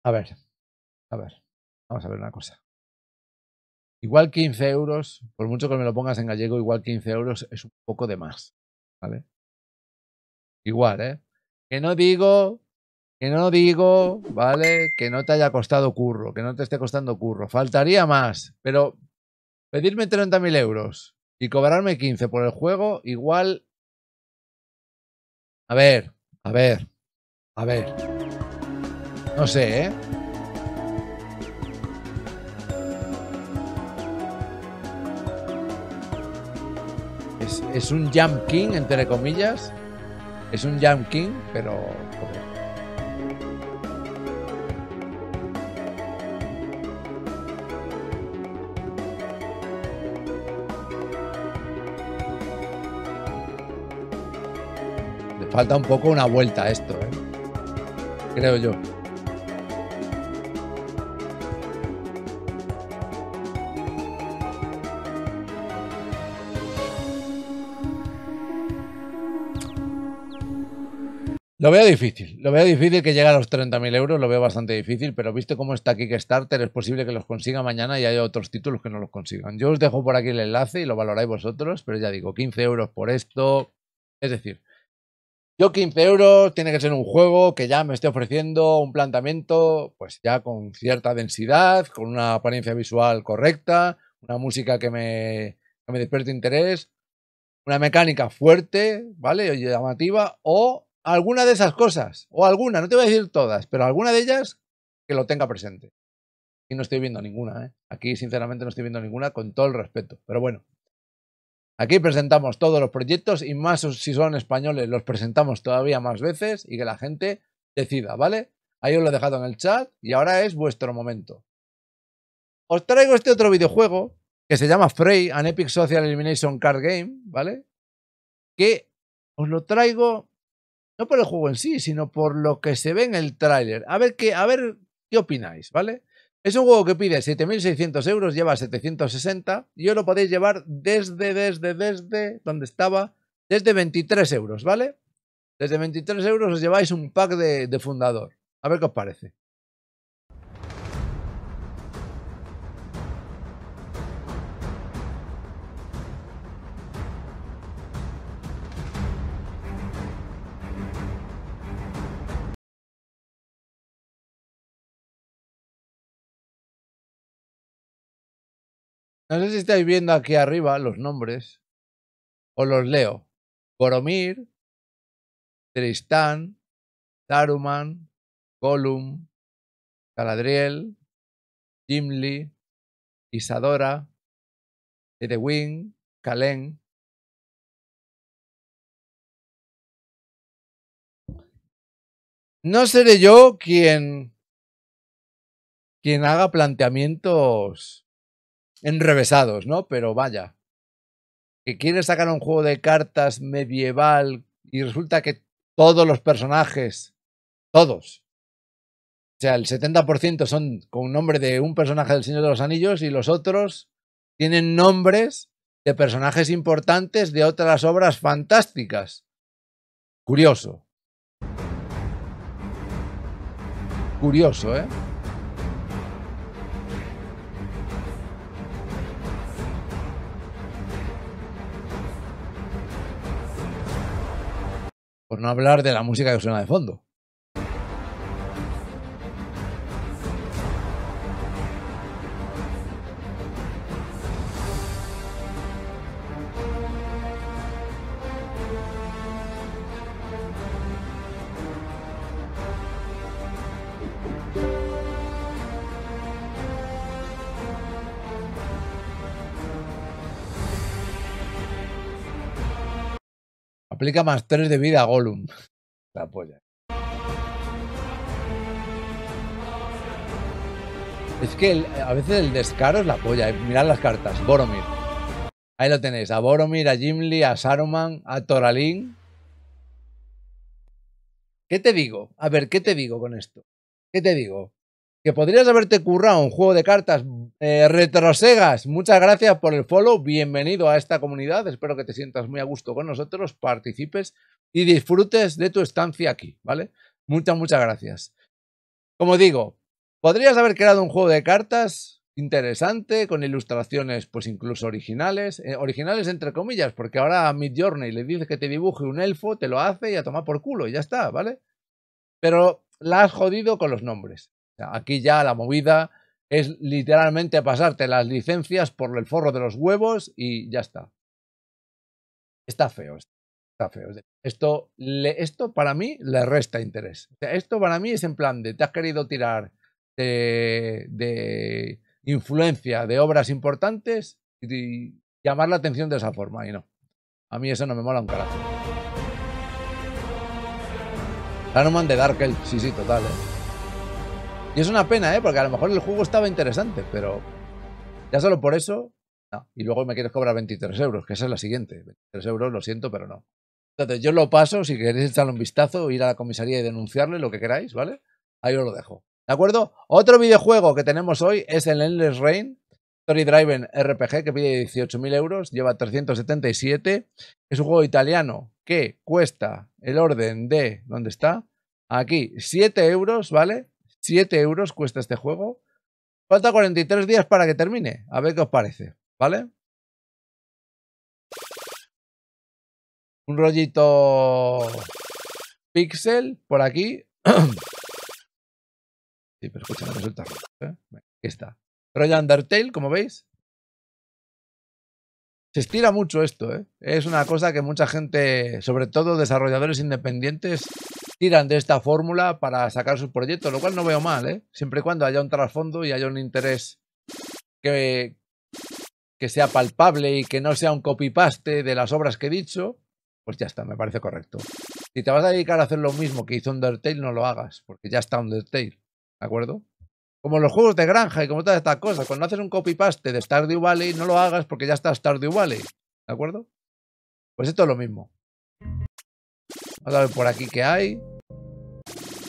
A ver, vamos a ver una cosa. Igual 15 euros, por mucho que me lo pongas en gallego, igual 15 euros es un poco de más, ¿vale? Igual, ¿eh? Que no digo, ¿vale? Que no te haya costado curro, que no te esté costando curro. Faltaría más, pero pedirme 30.000 euros y cobrarme 15 por el juego, igual... A ver. No sé, ¿eh? Es un jump king, entre comillas. Es un jump king, pero... Le falta un poco una vuelta a esto, ¿eh? Creo yo. Lo veo difícil que llegue a los 30.000 euros, lo veo bastante difícil, pero visto cómo está Kickstarter, es posible que los consiga mañana y haya otros títulos que no los consigan. Yo os dejo por aquí el enlace y lo valoráis vosotros, pero ya digo, 15 euros por esto, es decir, yo 15 euros tiene que ser un juego que ya me esté ofreciendo un planteamiento, pues ya con cierta densidad, con una apariencia visual correcta, una música que me despierte interés, una mecánica fuerte, ¿vale? O llamativa, o... alguna de esas cosas, o alguna, no te voy a decir todas, pero alguna de ellas que lo tenga presente. Y no estoy viendo ninguna, ¿eh? Aquí sinceramente no estoy viendo ninguna, con todo el respeto. Pero bueno, aquí presentamos todos los proyectos y más si son españoles los presentamos todavía más veces y que la gente decida, ¿vale? Ahí os lo he dejado en el chat y ahora es vuestro momento. Os traigo este otro videojuego que se llama Frey, an Epic Social Elimination Card Game, ¿vale? Que os lo traigo... no por el juego en sí, sino por lo que se ve en el tráiler. A ver qué opináis, ¿vale? Es un juego que pide 7.600 euros, lleva 760. Y os lo podéis llevar desde donde estaba, desde 23 euros, ¿vale? Desde 23 euros os lleváis un pack de fundador. A ver qué os parece. No sé si estáis viendo aquí arriba los nombres. Os los leo. Boromir, Tristán, Saruman, Gollum, Galadriel, Gimli, Isadora, Edwin, Kalén. No seré yo quien haga planteamientos enrevesados, ¿no? Pero vaya, que quieres sacar un juego de cartas medieval y resulta que todos los personajes, todos, o sea, el 70% son con nombre de un personaje del Señor de los Anillos y los otros tienen nombres de personajes importantes de otras obras fantásticas. Curioso. Curioso, ¿eh? Por no hablar de la música que suena de fondo. Aplica más 3 de vida a Gollum. La polla. Es que a veces el descaro es la polla. Mirad las cartas. Boromir. Ahí lo tenéis. A Boromir, a Gimli, a Saruman, a Thoralín. ¿Qué te digo? A ver, ¿qué te digo con esto? ¿Qué te digo? Que podrías haberte currado un juego de cartas. Retrosegas, muchas gracias por el follow, bienvenido a esta comunidad, espero que te sientas muy a gusto con nosotros, participes y disfrutes de tu estancia aquí, ¿vale? Muchas gracias. Como digo, Podrías haber creado un juego de cartas interesante, con ilustraciones pues incluso originales, originales entre comillas, porque ahora a Midjourney le dices que te dibuje un elfo, te lo hace y a tomar por culo y ya está, ¿vale? Pero la has jodido con los nombres. O sea, aquí ya la movida es literalmente pasarte las licencias por el forro de los huevos y ya está. Está feo esto. Está feo. Esto para mí le resta interés. O sea, esto para mí es en plan de te has querido tirar de influencia de obras importantes y llamar la atención de esa forma. Y no. A mí eso no me mola un carajo. Saruman de Dark Elf. Sí, sí, total. Y es una pena, porque a lo mejor el juego estaba interesante, pero ya solo por eso. No. Y luego me quieres cobrar 23 euros, que esa es la siguiente. 23 euros, lo siento, pero no. Entonces, yo lo paso, si queréis echarle un vistazo, ir a la comisaría y denunciarle, lo que queráis, ¿vale? Ahí os lo dejo. ¿De acuerdo? Otro videojuego que tenemos hoy es el Endless Rain, Story Driven RPG, que pide 18.000 euros, lleva 377. Es un juego italiano que cuesta el orden de... ¿Dónde está? Aquí, 7 euros, ¿vale? 7 euros cuesta este juego. Falta 43 días para que termine. A ver qué os parece. ¿Vale? Un rollito pixel por aquí. Sí, pero escúchame, resulta. Aquí está. Roll Undertale, como veis. Se estira mucho esto, ¿eh? Es una cosa que mucha gente, sobre todo desarrolladores independientes, tiran de esta fórmula para sacar sus proyectos, lo cual no veo mal, ¿eh? Siempre y cuando haya un trasfondo y haya un interés que sea palpable y que no sea un copy-paste de las obras que he dicho, pues ya está, me parece correcto. Si te vas a dedicar a hacer lo mismo que hizo Undertale, no lo hagas, porque ya está Undertale, ¿de acuerdo? Como los juegos de granja y como todas estas cosas, cuando haces un copy-paste de Stardew Valley, no lo hagas porque ya está Stardew Valley, ¿de acuerdo? Pues esto es lo mismo. Vamos a ver por aquí qué hay.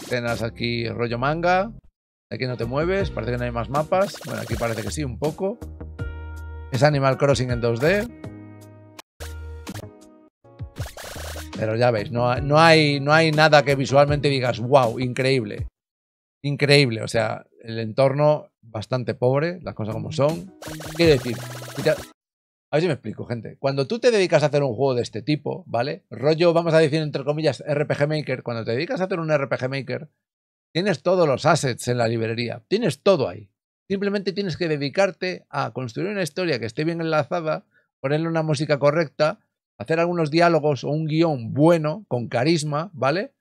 Tienes aquí rollo manga. Aquí no te mueves, parece que no hay más mapas. Bueno, aquí parece que sí, un poco. Es Animal Crossing en 2D. Pero ya veis, no hay nada que visualmente digas, wow, increíble. Increíble, o sea, el entorno bastante pobre, las cosas como son. Quiero decir, a ver si me explico, gente. Cuando tú te dedicas a hacer un juego de este tipo, ¿vale? Rollo, vamos a decir entre comillas, RPG Maker. Cuando te dedicas a hacer un RPG Maker, tienes todos los assets en la librería. Tienes todo ahí. Simplemente tienes que dedicarte a construir una historia que esté bien enlazada, ponerle una música correcta, hacer algunos diálogos o un guión bueno, con carisma, ¿vale?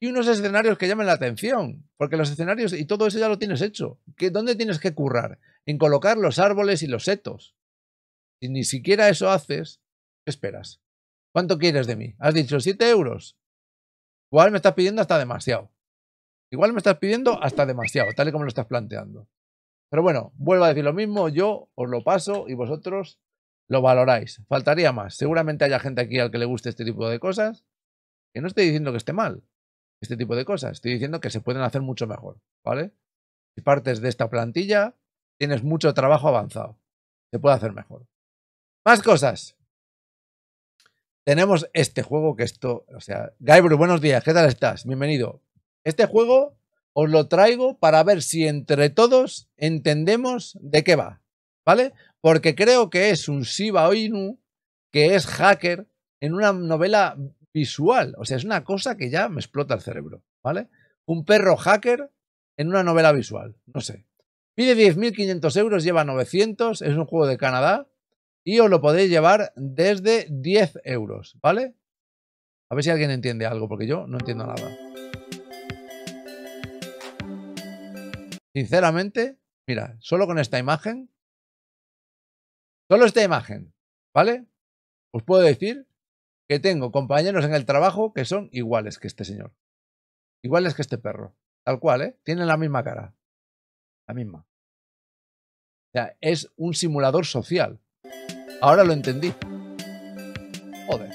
Y unos escenarios que llamen la atención, porque los escenarios y todo eso ya lo tienes hecho. ¿Dónde tienes que currar? En colocar los árboles y los setos. Si ni siquiera eso haces, ¿qué esperas? ¿Cuánto quieres de mí? ¿Has dicho 7 euros? Igual me estás pidiendo hasta demasiado. Igual me estás pidiendo hasta demasiado, tal y como lo estás planteando. Pero bueno, vuelvo a decir lo mismo, yo os lo paso y vosotros lo valoráis. Faltaría más. Seguramente haya gente aquí al que le guste este tipo de cosas. Que no estoy diciendo que esté mal este tipo de cosas. Estoy diciendo que se pueden hacer mucho mejor, ¿vale? Si partes de esta plantilla, tienes mucho trabajo avanzado. Se puede hacer mejor. Más cosas. Tenemos este juego que esto... O sea, Gaibru, buenos días. ¿Qué tal estás? Bienvenido. Este juego... Os lo traigo para ver si entre todos entendemos de qué va, ¿vale? Porque creo que es un Shiba Inu que es hacker en una novela visual. O sea, es una cosa que ya me explota el cerebro, ¿vale? Un perro hacker en una novela visual, no sé. Pide 10.500 euros, lleva 900, es un juego de Canadá y os lo podéis llevar desde 10 euros, ¿vale? A ver si alguien entiende algo, porque yo no entiendo nada. Sinceramente, mira, solo con esta imagen, ¿vale? Os puedo decir que tengo compañeros en el trabajo que son iguales que este señor. Iguales que este perro. Tal cual, ¿eh? Tienen la misma cara. La misma. O sea, es un simulador social. Ahora lo entendí. Joder.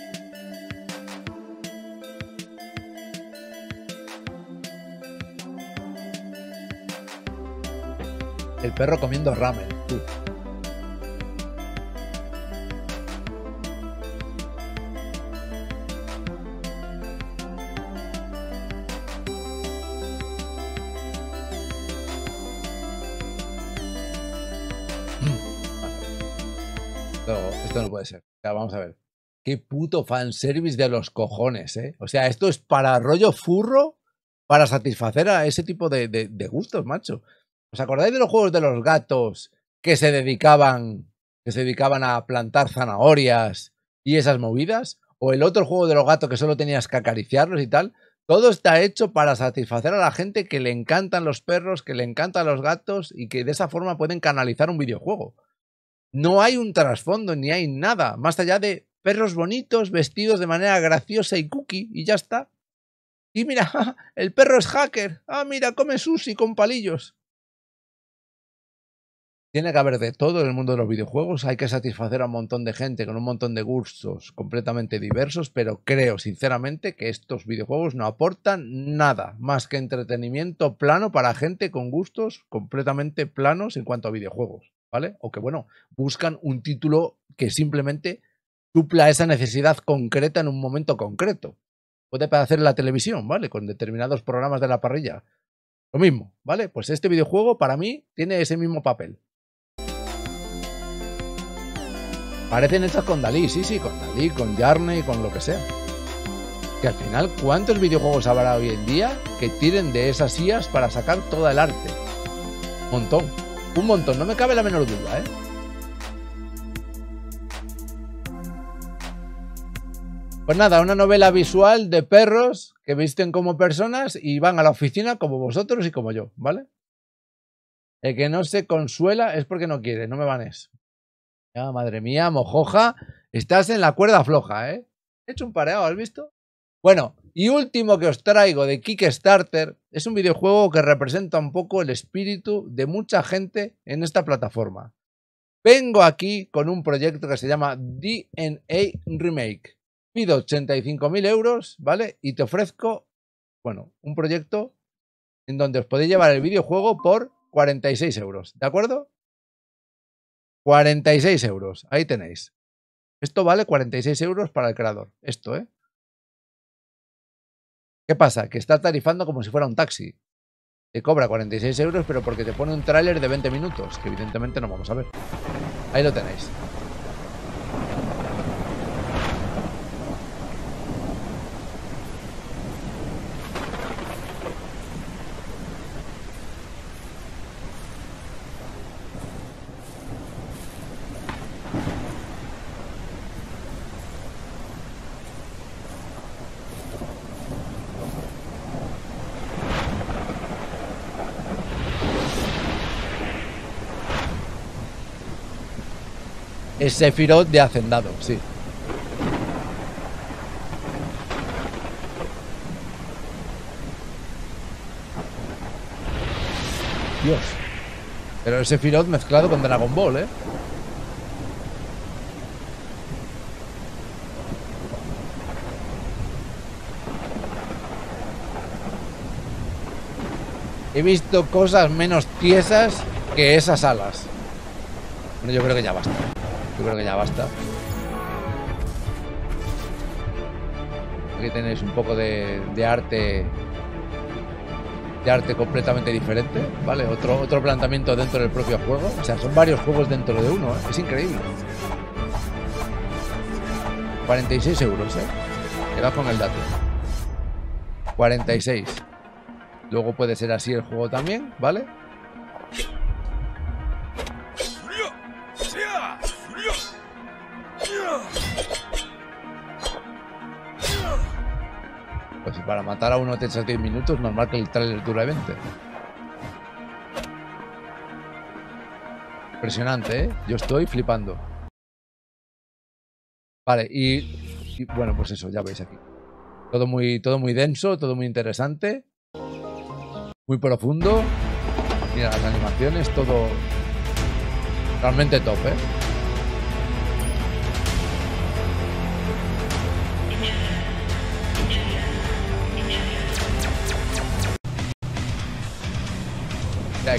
El perro comiendo ramen. Uf. esto no puede ser. Ya, vamos a ver. Qué puto fanservice de los cojones, ¿eh? O sea, esto es para rollo furro para satisfacer a ese tipo de gustos, macho. ¿Os acordáis de los juegos de los gatos que se dedicaban a plantar zanahorias y esas movidas? O el otro juego de los gatos que solo tenías que acariciarlos y tal. Todo está hecho para satisfacer a la gente que le encantan los perros, que le encantan los gatos y que de esa forma pueden canalizar un videojuego. No hay un trasfondo ni hay nada más allá de perros bonitos vestidos de manera graciosa y cookie y ya está. Y mira, el perro es hacker. Ah, mira, come sushi con palillos. Tiene que haber de todo en el mundo de los videojuegos. Hay que satisfacer a un montón de gente con un montón de gustos completamente diversos, pero creo sinceramente que estos videojuegos no aportan nada más que entretenimiento plano para gente con gustos completamente planos en cuanto a videojuegos, ¿vale? O que, bueno, buscan un título que simplemente supla esa necesidad concreta en un momento concreto. Puede parecer la televisión, ¿vale? Con determinados programas de la parrilla. Lo mismo, ¿vale? Pues este videojuego para mí tiene ese mismo papel. Parecen hechas con Dalí, sí, con Dalí, con Yarny, con lo que sea. Que al final, ¿cuántos videojuegos habrá hoy en día que tiren de esas IAs para sacar todo el arte? Un montón, no me cabe la menor duda, ¿eh? Pues nada, una novela visual de perros que visten como personas y van a la oficina como vosotros y como yo, ¿vale? El que no se consuela es porque no quiere, no me vanes. Ah, madre mía, mojoja, estás en la cuerda floja, ¿eh? He hecho un pareado, ¿has visto? Bueno, y último que os traigo de Kickstarter, es un videojuego que representa un poco el espíritu de mucha gente en esta plataforma. Vengo aquí con un proyecto que se llama DNA Remake. Pido 85.000 euros, ¿vale? Y te ofrezco, bueno, un proyecto en donde os podéis llevar el videojuego por 46 euros, ¿de acuerdo? 46 euros, ahí tenéis. Esto vale 46 euros para el creador, esto, ¿eh? ¿Qué pasa? Que está tarifando como si fuera un taxi. Te cobra 46 euros, pero porque te pone un tráiler de 20 minutos, que evidentemente no vamos a ver. Ahí lo tenéis. Es Sephiroth de Hacendado, sí. Dios. Pero es Sephiroth mezclado con Dragon Ball, ¿eh? He visto cosas menos tiesas que esas alas. Bueno, yo creo que ya basta. Aquí tenéis un poco de arte completamente diferente, ¿vale? Otro planteamiento dentro del propio juego. O sea, son varios juegos dentro de uno, ¿eh? Es increíble. 46 euros, ¿eh? Quedad con el dato. 46. Luego puede ser así el juego también, ¿vale? Pues si para matar a uno te echas 10 minutos, normal que el trailer dura 20. Impresionante, ¿eh? Yo estoy flipando. Vale, y bueno, pues eso, ya veis aquí. Todo muy denso, todo muy interesante. Muy profundo. Mira las animaciones, todo... Realmente top, ¿eh?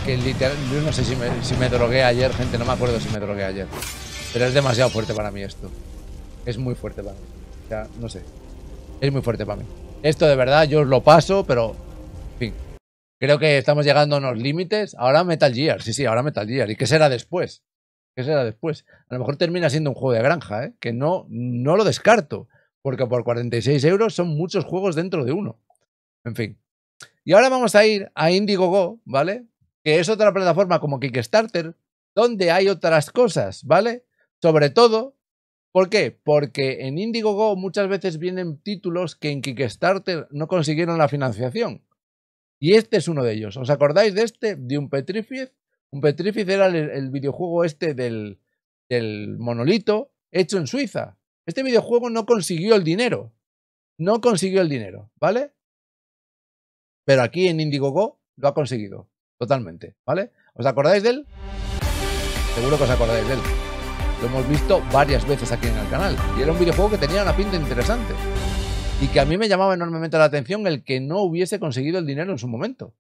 Que literal, yo no sé si me drogué ayer, gente, no me acuerdo si me drogué ayer. Pero es demasiado fuerte para mí esto. Es muy fuerte para mí. O sea, no sé. Es muy fuerte para mí. Esto de verdad, yo os lo paso, pero... En fin. Creo que estamos llegando a unos límites. Ahora Metal Gear. Sí, ahora Metal Gear. ¿Y qué será después? ¿Qué será después? A lo mejor termina siendo un juego de granja, ¿eh? Que no lo descarto, porque por 46 € son muchos juegos dentro de uno. En fin. Y ahora vamos a ir a Indiegogo, ¿vale? Que es otra plataforma como Kickstarter, donde hay otras cosas, ¿vale? Sobre todo, ¿por qué? Porque en Indiegogo muchas veces vienen títulos que en Kickstarter no consiguieron la financiación. Y este es uno de ellos. ¿Os acordáis de este? De un Petrific. Un Petrific era el videojuego este del monolito hecho en Suiza. Este videojuego no consiguió el dinero. No consiguió el dinero, ¿vale? Pero aquí en Indiegogo lo ha conseguido. Totalmente, ¿vale? ¿Os acordáis de él? Seguro que os acordáis de él. Lo hemos visto varias veces aquí en el canal. Y era un videojuego que tenía una pinta interesante. Y que a mí me llamaba enormemente la atención el que no hubiese conseguido el dinero en su momento.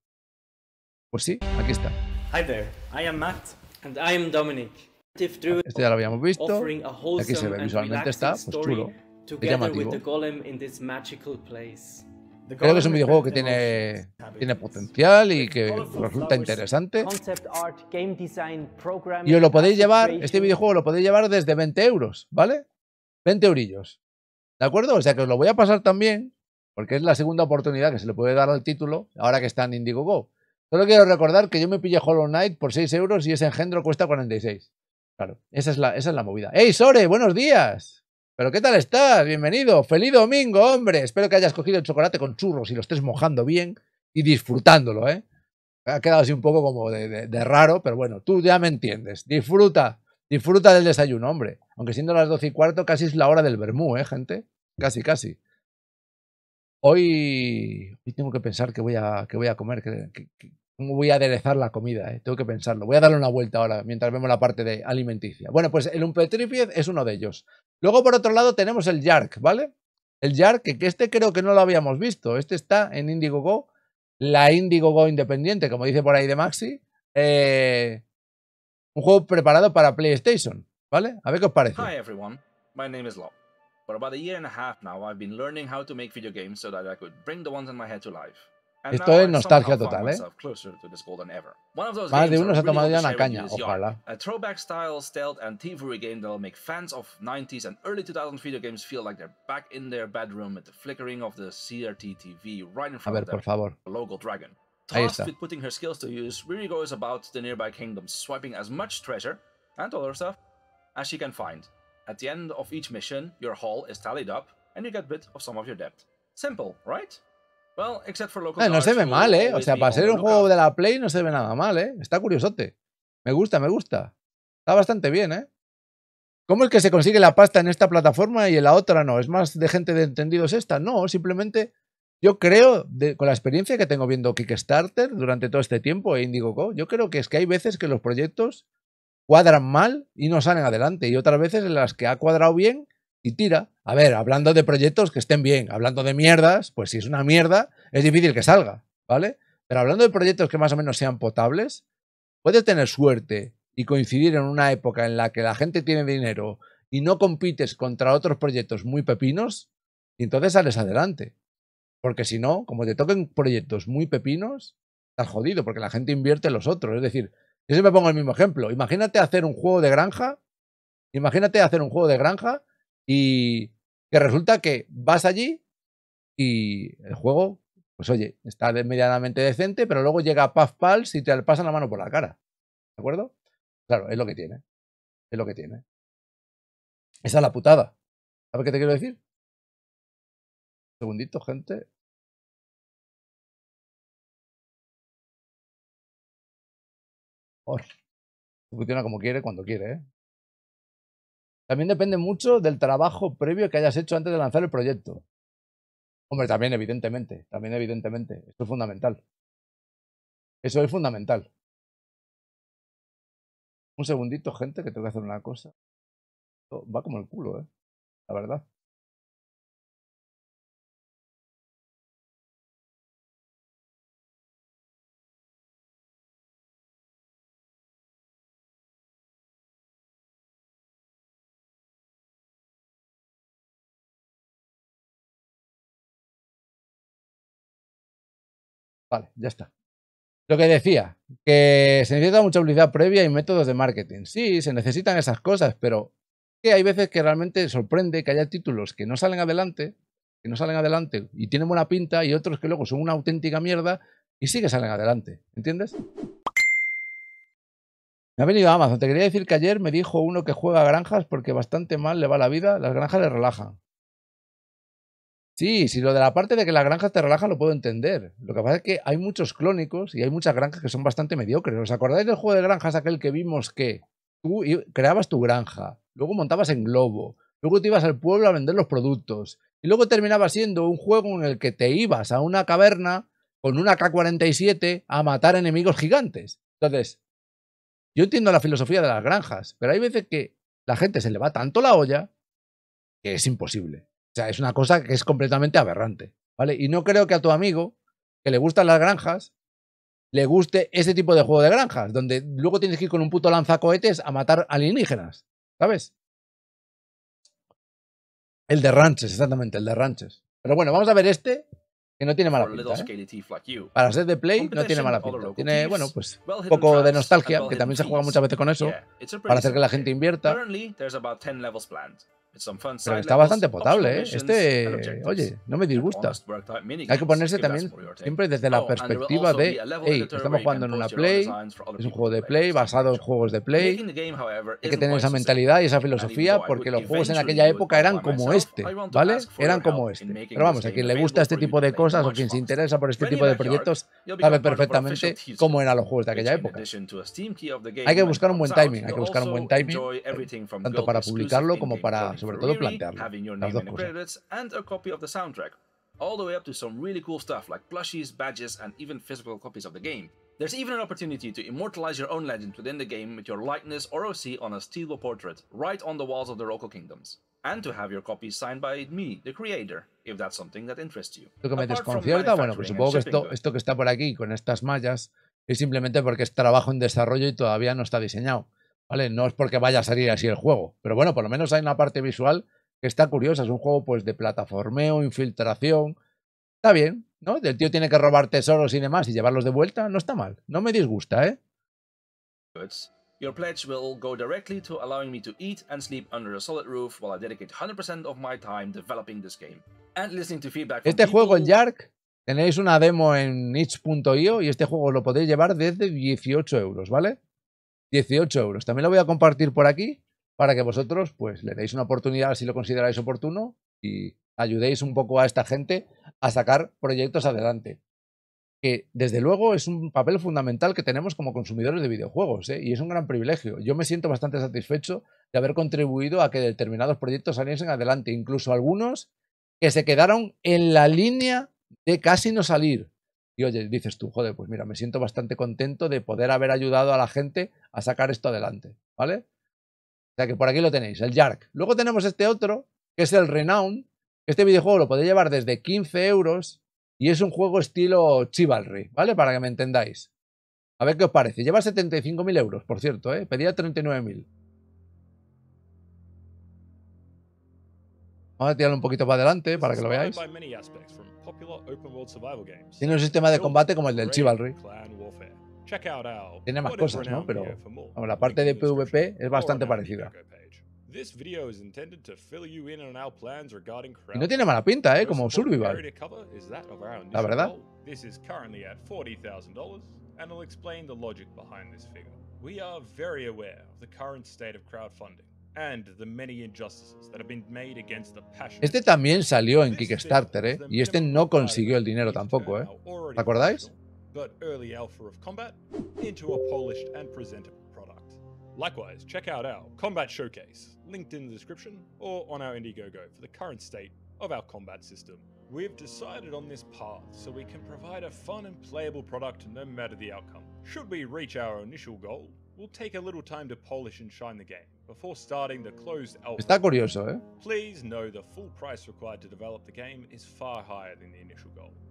Pues sí, aquí está. Hi there, I am Matt and I am Dominic. Este ya lo habíamos visto. Aquí se ve visualmente, está pues chulo. Es llamativo. Creo que es un videojuego que tiene potencial y que resulta interesante. Y os lo podéis llevar, este videojuego lo podéis llevar desde 20 €, ¿vale? 20 eurillos. ¿De acuerdo? O sea que os lo voy a pasar también, porque es la segunda oportunidad que se le puede dar al título, ahora que está en Indiegogo. Solo quiero recordar que yo me pillé Hollow Knight por 6 € y ese engendro cuesta 46. Claro, esa es la movida. ¡Ey, Sore! ¡Buenos días! ¿Pero qué tal estás? Bienvenido. ¡Feliz domingo, hombre! Espero que hayas cogido el chocolate con churros y lo estés mojando bien y disfrutándolo, ¿eh? Ha quedado así un poco como de raro, pero bueno, tú ya me entiendes. Disfruta del desayuno, hombre. Aunque siendo las 12:15, casi es la hora del vermú, ¿eh, gente? Casi, casi. Hoy tengo que pensar que voy a comer, cómo voy a aderezar la comida, ¿eh? Tengo que pensarlo. Voy a darle una vuelta ahora, mientras vemos la parte de alimenticia. Bueno, pues el Unpetrified es uno de ellos. Luego, por otro lado, tenemos el Yark, ¿vale? El Yark, que este creo que no lo habíamos visto. Este está en Indiegogo, la Indiegogo independiente, como dice por ahí de Maxi. Un juego preparado para PlayStation, ¿vale? A ver qué os parece. Hi everyone, my name is Lau. For about 1.5 years now, I've been learning how to make video games so that I could bring the ones in my head to life. Esto es nostalgia total, ¿eh? Más de uno se ha tomado ya una caña, ojalá. A ver, por favor. Ahí está. No se ve mal, ¿eh? O sea, para ser un juego de la Play no se ve nada mal, ¿eh? Está curiosote. Me gusta. Está bastante bien, ¿eh? ¿Cómo es que se consigue la pasta en esta plataforma y en la otra no? ¿Es más de gente de entendidos esta? No, simplemente yo creo, con la experiencia que tengo viendo Kickstarter durante todo este tiempo e Indiegogo, yo creo que es que hay veces que los proyectos cuadran mal y no salen adelante, y otras veces en las que ha cuadrado bien y tira. A ver, hablando de proyectos que estén bien, hablando de mierdas, pues si es una mierda, es difícil que salga, ¿vale? Pero hablando de proyectos que más o menos sean potables, puedes tener suerte y coincidir en una época en la que la gente tiene dinero y no compites contra otros proyectos muy pepinos, y entonces sales adelante. Porque si no, como te toquen proyectos muy pepinos, estás jodido, porque la gente invierte en los otros. Es decir, yo siempre pongo el mismo ejemplo. Imagínate hacer un juego de granja y que resulta que vas allí y el juego, pues oye, está medianamente decente, pero luego llega Puff Pals y te le pasan la mano por la cara, ¿de acuerdo? Claro, es lo que tiene. Esa es la putada. ¿Sabes qué te quiero decir? Un segundito, gente. Oh, funciona como quiere, cuando quiere, ¿eh? También depende mucho del trabajo previo que hayas hecho antes de lanzar el proyecto. Hombre, también evidentemente. Esto es fundamental. Eso es fundamental. Un segundito, gente, que tengo que hacer una cosa. Esto va como el culo, ¿eh? La verdad. Vale, ya está. Lo que decía, que se necesita mucha publicidad previa y métodos de marketing. Sí, se necesitan esas cosas, pero que hay veces que realmente sorprende que haya títulos que no salen adelante, y tienen buena pinta, y otros que luego son una auténtica mierda y sí que salen adelante, ¿entiendes? Me ha venido a Amazon. Te quería decir que ayer me dijo uno que juega a granjas porque bastante mal le va la vida. Las granjas le relajan. Sí, si lo de la parte de que las granjas te relajan lo puedo entender. Lo que pasa es que hay muchos clónicos y hay muchas granjas que son bastante mediocres. ¿Os acordáis del juego de granjas aquel que vimos que tú creabas tu granja, luego montabas en globo, luego te ibas al pueblo a vender los productos y luego terminaba siendo un juego en el que te ibas a una caverna con una K-47 a matar enemigos gigantes? Entonces, yo entiendo la filosofía de las granjas, pero hay veces que la gente se le va tanto la olla que es imposible. O sea, es una cosa que es completamente aberrante, ¿vale? Y no creo que a tu amigo, que le gustan las granjas, le guste ese tipo de juego de granjas, donde luego tienes que ir con un puto lanzacohetes a matar alienígenas, ¿sabes? El de ranches, exactamente, el de ranches. Pero bueno, vamos a ver este, que no tiene mala pinta, ¿eh? Para ser de Play no tiene mala pinta. Tiene, bueno, pues un poco de nostalgia, que también se juega muchas veces con eso, para hacer que la gente invierta. Pero está bastante potable, ¿eh? Este, oye, no me disgusta. Hay que ponerse también siempre desde la perspectiva de, hey, estamos jugando en una Play, es un juego de Play basado en juegos de Play. Hay que tener esa mentalidad y esa filosofía porque los juegos en aquella época eran como este, ¿vale? Eran como este. Pero vamos, a quien le gusta este tipo de cosas o quien se interesa por este tipo de proyectos sabe perfectamente cómo eran los juegos de aquella época. Hay que buscar un buen timing, tanto para publicarlo como para sobre todo plantearlo, las dos cosas. Lo que me desconcierta, bueno, pues supongo que esto que está por aquí con estas mallas es simplemente porque es trabajo en desarrollo y todavía no está diseñado. ¿Vale? No es porque vaya a salir así el juego, pero bueno, por lo menos hay una parte visual que está curiosa. Es un juego pues de plataformeo, infiltración. Está bien, ¿no? El tío tiene que robar tesoros y demás y llevarlos de vuelta. No está mal, no me disgusta, ¿eh? Your pledge will go directly to allowing me to eat and sleep under a solid roof while I dedicate 100% of my time developing this game and listening to feedback. Este juego, el Yark, tenéis una demo en itch.io y este juego lo podéis llevar desde 18 euros, ¿vale? 18 euros. También lo voy a compartir por aquí para que vosotros pues le deis una oportunidad si lo consideráis oportuno y ayudéis un poco a esta gente a sacar proyectos adelante. Que desde luego es un papel fundamental que tenemos como consumidores de videojuegos, ¿eh? Y es un gran privilegio. Yo me siento bastante satisfecho de haber contribuido a que determinados proyectos saliesen adelante, incluso algunos que se quedaron en la línea de casi no salir. Y oye, dices tú, joder, pues mira, me siento bastante contento de poder haber ayudado a la gente a sacar esto adelante, ¿vale? O sea que por aquí lo tenéis, el Yark. Luego tenemos este otro, que es el Renown. Este videojuego lo podéis llevar desde 15 euros y es un juego estilo Chivalry, ¿vale? Para que me entendáis. A ver qué os parece. Lleva 75.000 euros, por cierto, ¿eh? Pedía 39.000. Vamos a tirarlo un poquito para adelante para que lo veáis. Tiene un sistema de combate como el del Chivalry. Tiene más cosas, ¿no? Pero bueno, la parte de PvP es bastante parecida. Y no tiene mala pinta, ¿eh? Como Survival, la verdad. Este también salió en Kickstarter, ¿eh? Y este no consiguió el dinero tampoco, ¿eh? ¿Os acordáis? Está curioso, ¿eh?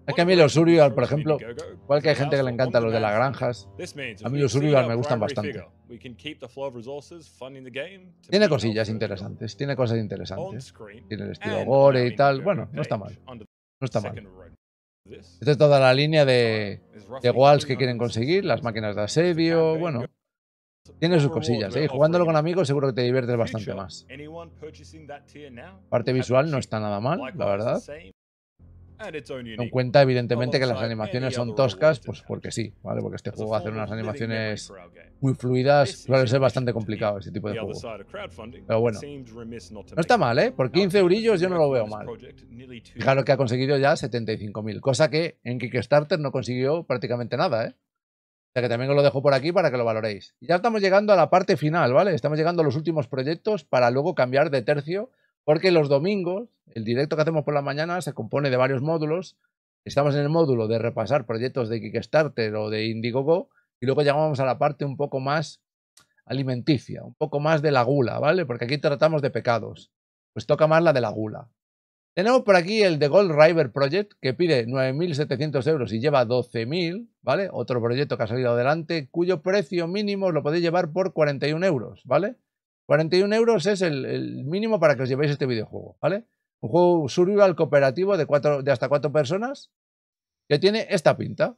Es que a mí los survival, por ejemplo, igual que hay gente que le encanta los de las granjas, a mí los survival me gustan bastante. Tiene cosillas interesantes, tiene cosas interesantes. Tiene el estilo gore y tal, bueno, no está mal. No está mal. Esta es toda la línea de walls que quieren conseguir, las máquinas de asedio, bueno. Tiene sus cosillas, ¿eh? Jugándolo con amigos seguro que te diviertes bastante más. Parte visual no está nada mal, la verdad. Ten en cuenta, evidentemente, que las animaciones son toscas, pues porque sí, ¿vale? Porque este juego hacer unas animaciones muy fluidas suele ser bastante complicado, este tipo de juego. Pero bueno, no está mal, ¿eh? Por 15 eurillos yo no lo veo mal. Fijaros que ha conseguido ya 75.000, cosa que en Kickstarter no consiguió prácticamente nada, ¿eh? O sea que también os lo dejo por aquí para que lo valoréis. Ya estamos llegando a la parte final, ¿vale? Estamos llegando a los últimos proyectos para luego cambiar de tercio. Porque los domingos, el directo que hacemos por la mañana se compone de varios módulos. Estamos en el módulo de repasar proyectos de Kickstarter o de Indiegogo y luego llegamos a la parte un poco más alimenticia, un poco más de la gula, ¿vale? Porque aquí tratamos de pecados. Pues toca más la de la gula. Tenemos por aquí el The Gold River Project, que pide 9.700 euros y lleva 12.000, ¿vale? Otro proyecto que ha salido adelante, cuyo precio mínimo lo podéis llevar por 41 euros, ¿vale? 41 euros es el mínimo para que os llevéis este videojuego, ¿vale? Un juego survival cooperativo de hasta 4 personas que tiene esta pinta.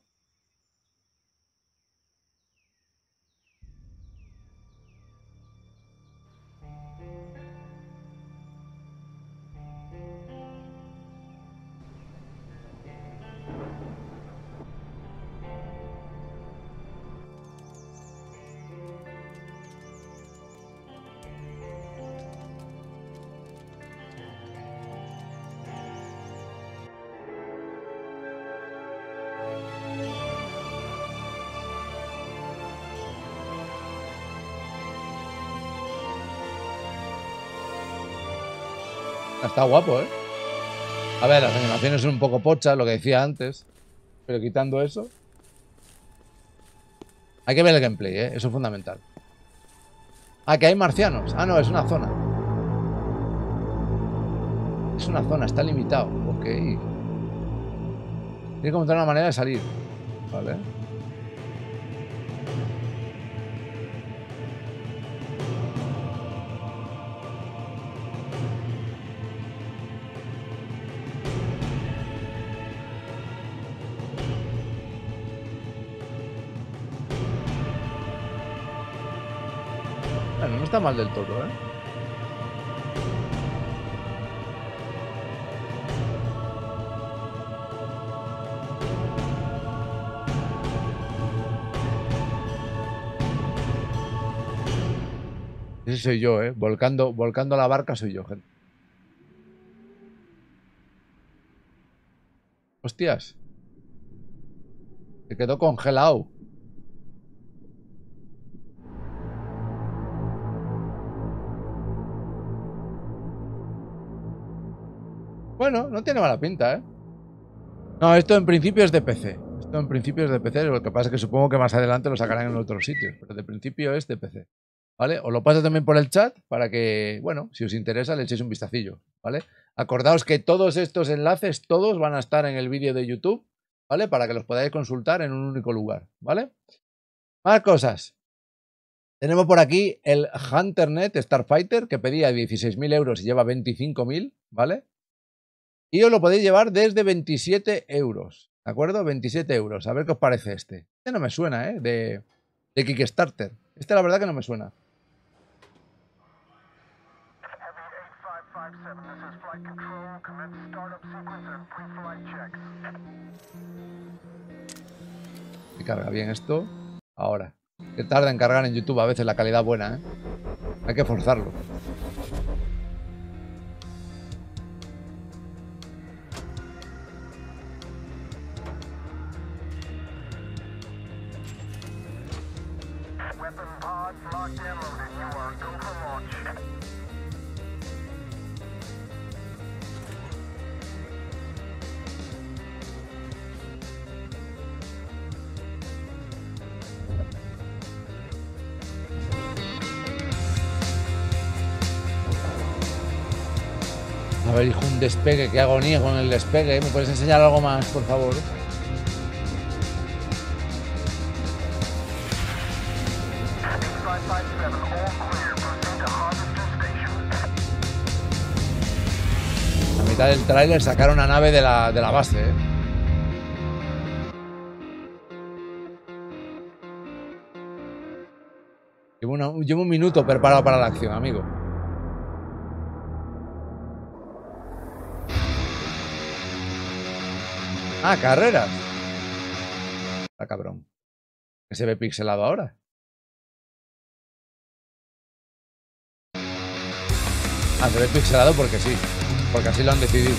Está guapo, ¿eh? A ver, las animaciones son un poco pochas, lo que decía antes. Pero quitando eso... Hay que ver el gameplay, ¿eh? Eso es fundamental. Ah, que hay marcianos. Ah, no, es una zona. Es una zona, está limitado. Ok. Tiene que encontrar una manera de salir. Vale. No está mal del todo, ¿eh? Ese soy yo, ¿eh? Volcando la barca soy yo, gente. Hostias. Se quedó congelado. Bueno, no tiene mala pinta, ¿eh? No, esto en principio es de PC. Esto en principio es de PC. Lo que pasa es que supongo que más adelante lo sacarán en otros sitios. Pero de principio es de PC, ¿vale? Os lo paso también por el chat para que, bueno, si os interesa le echéis un vistacillo, ¿vale? Acordaos que todos estos enlaces, todos van a estar en el vídeo de YouTube, ¿vale? Para que los podáis consultar en un único lugar, ¿vale? Más cosas. Tenemos por aquí el Hunternet Starfighter, que pedía 16.000 euros y lleva 25.000, ¿vale? Y os lo podéis llevar desde 27 euros, ¿de acuerdo? 27 euros. A ver qué os parece este. Este no me suena, ¿eh? De Kickstarter. Este la verdad que no me suena. Se carga bien esto. Ahora. Que tarda en cargar en YouTube a veces la calidad buena, ¿eh? Hay que forzarlo. A ver, hijo, un despegue, qué agonía con el despegue. ¿Me puedes enseñar algo más, por favor? A mitad del tráiler sacaron una nave de la base, ¿eh? Llevo un minuto preparado para la acción, amigo. Ah, carreras. Ah, cabrón. ¿Que se ve pixelado ahora? Ah, se ve pixelado porque sí. Porque así lo han decidido.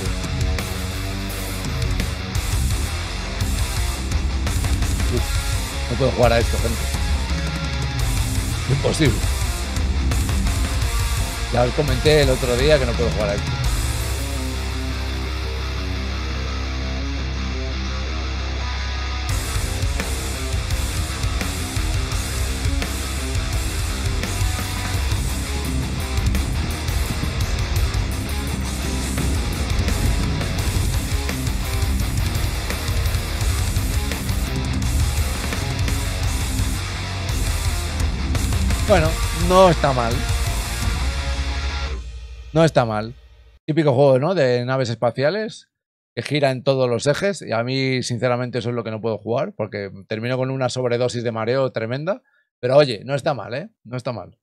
Uf, no puedo jugar a esto, gente. Imposible. Ya os comenté el otro día que no puedo jugar a esto. Bueno, no está mal. No está mal. Típico juego, ¿no? De naves espaciales que gira en todos los ejes. Y a mí, sinceramente, eso es lo que no puedo jugar porque termino con una sobredosis de mareo tremenda. Pero oye, no está mal, ¿eh? No está mal.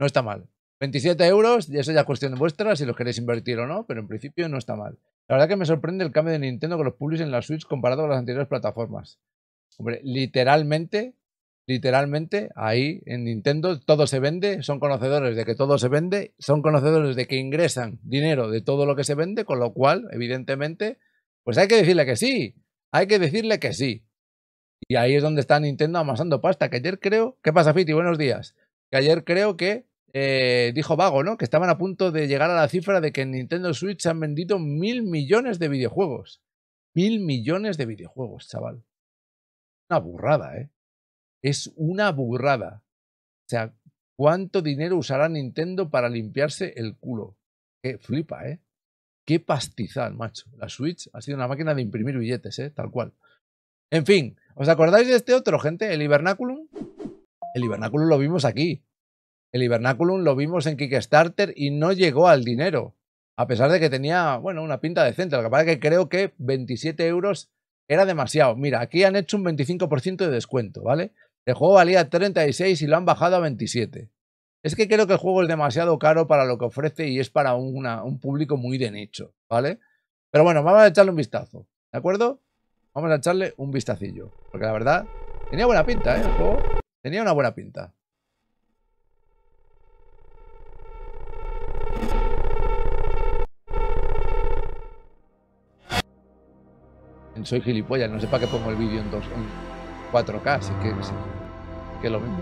No está mal. 27 euros, y eso ya es cuestión vuestra si los queréis invertir o no, pero en principio no está mal. La verdad que me sorprende el cambio de Nintendo con los publish en la Switch comparado con las anteriores plataformas. Hombre, literalmente... Literalmente, ahí en Nintendo todo se vende, son conocedores de que todo se vende, son conocedores de que ingresan dinero de todo lo que se vende, con lo cual, evidentemente, pues hay que decirle que sí, hay que decirle que sí. Y ahí es donde está Nintendo amasando pasta, que ayer creo... ¿Qué pasa, Fiti? Buenos días. Que ayer creo que, dijo Vago, ¿no? Que estaban a punto de llegar a la cifra de que en Nintendo Switch se han vendido 1.000 millones de videojuegos. 1.000 millones de videojuegos, chaval. Una burrada, ¿eh? Es una burrada. O sea, ¿cuánto dinero usará Nintendo para limpiarse el culo? Qué flipa, ¿eh? Qué pastizal, macho. La Switch ha sido una máquina de imprimir billetes, ¿eh? Tal cual. En fin, ¿os acordáis de este otro, gente? El Hibernaculum. El Hibernaculum lo vimos aquí. El Hibernaculum lo vimos en Kickstarter y no llegó al dinero. A pesar de que tenía, bueno, una pinta decente. Lo que pasa es que creo que 27 euros era demasiado. Mira, aquí han hecho un 25% de descuento, ¿vale? El juego valía 36 y lo han bajado a 27. Es que creo que el juego es demasiado caro para lo que ofrece y es para un público muy de nicho, ¿vale? Pero bueno, vamos a echarle un vistazo, ¿de acuerdo? Vamos a echarle un vistacillo, porque la verdad tenía buena pinta, ¿eh? El juego tenía una buena pinta. Soy gilipollas, no sé para qué pongo el vídeo en 4K, sí, que es lo mismo.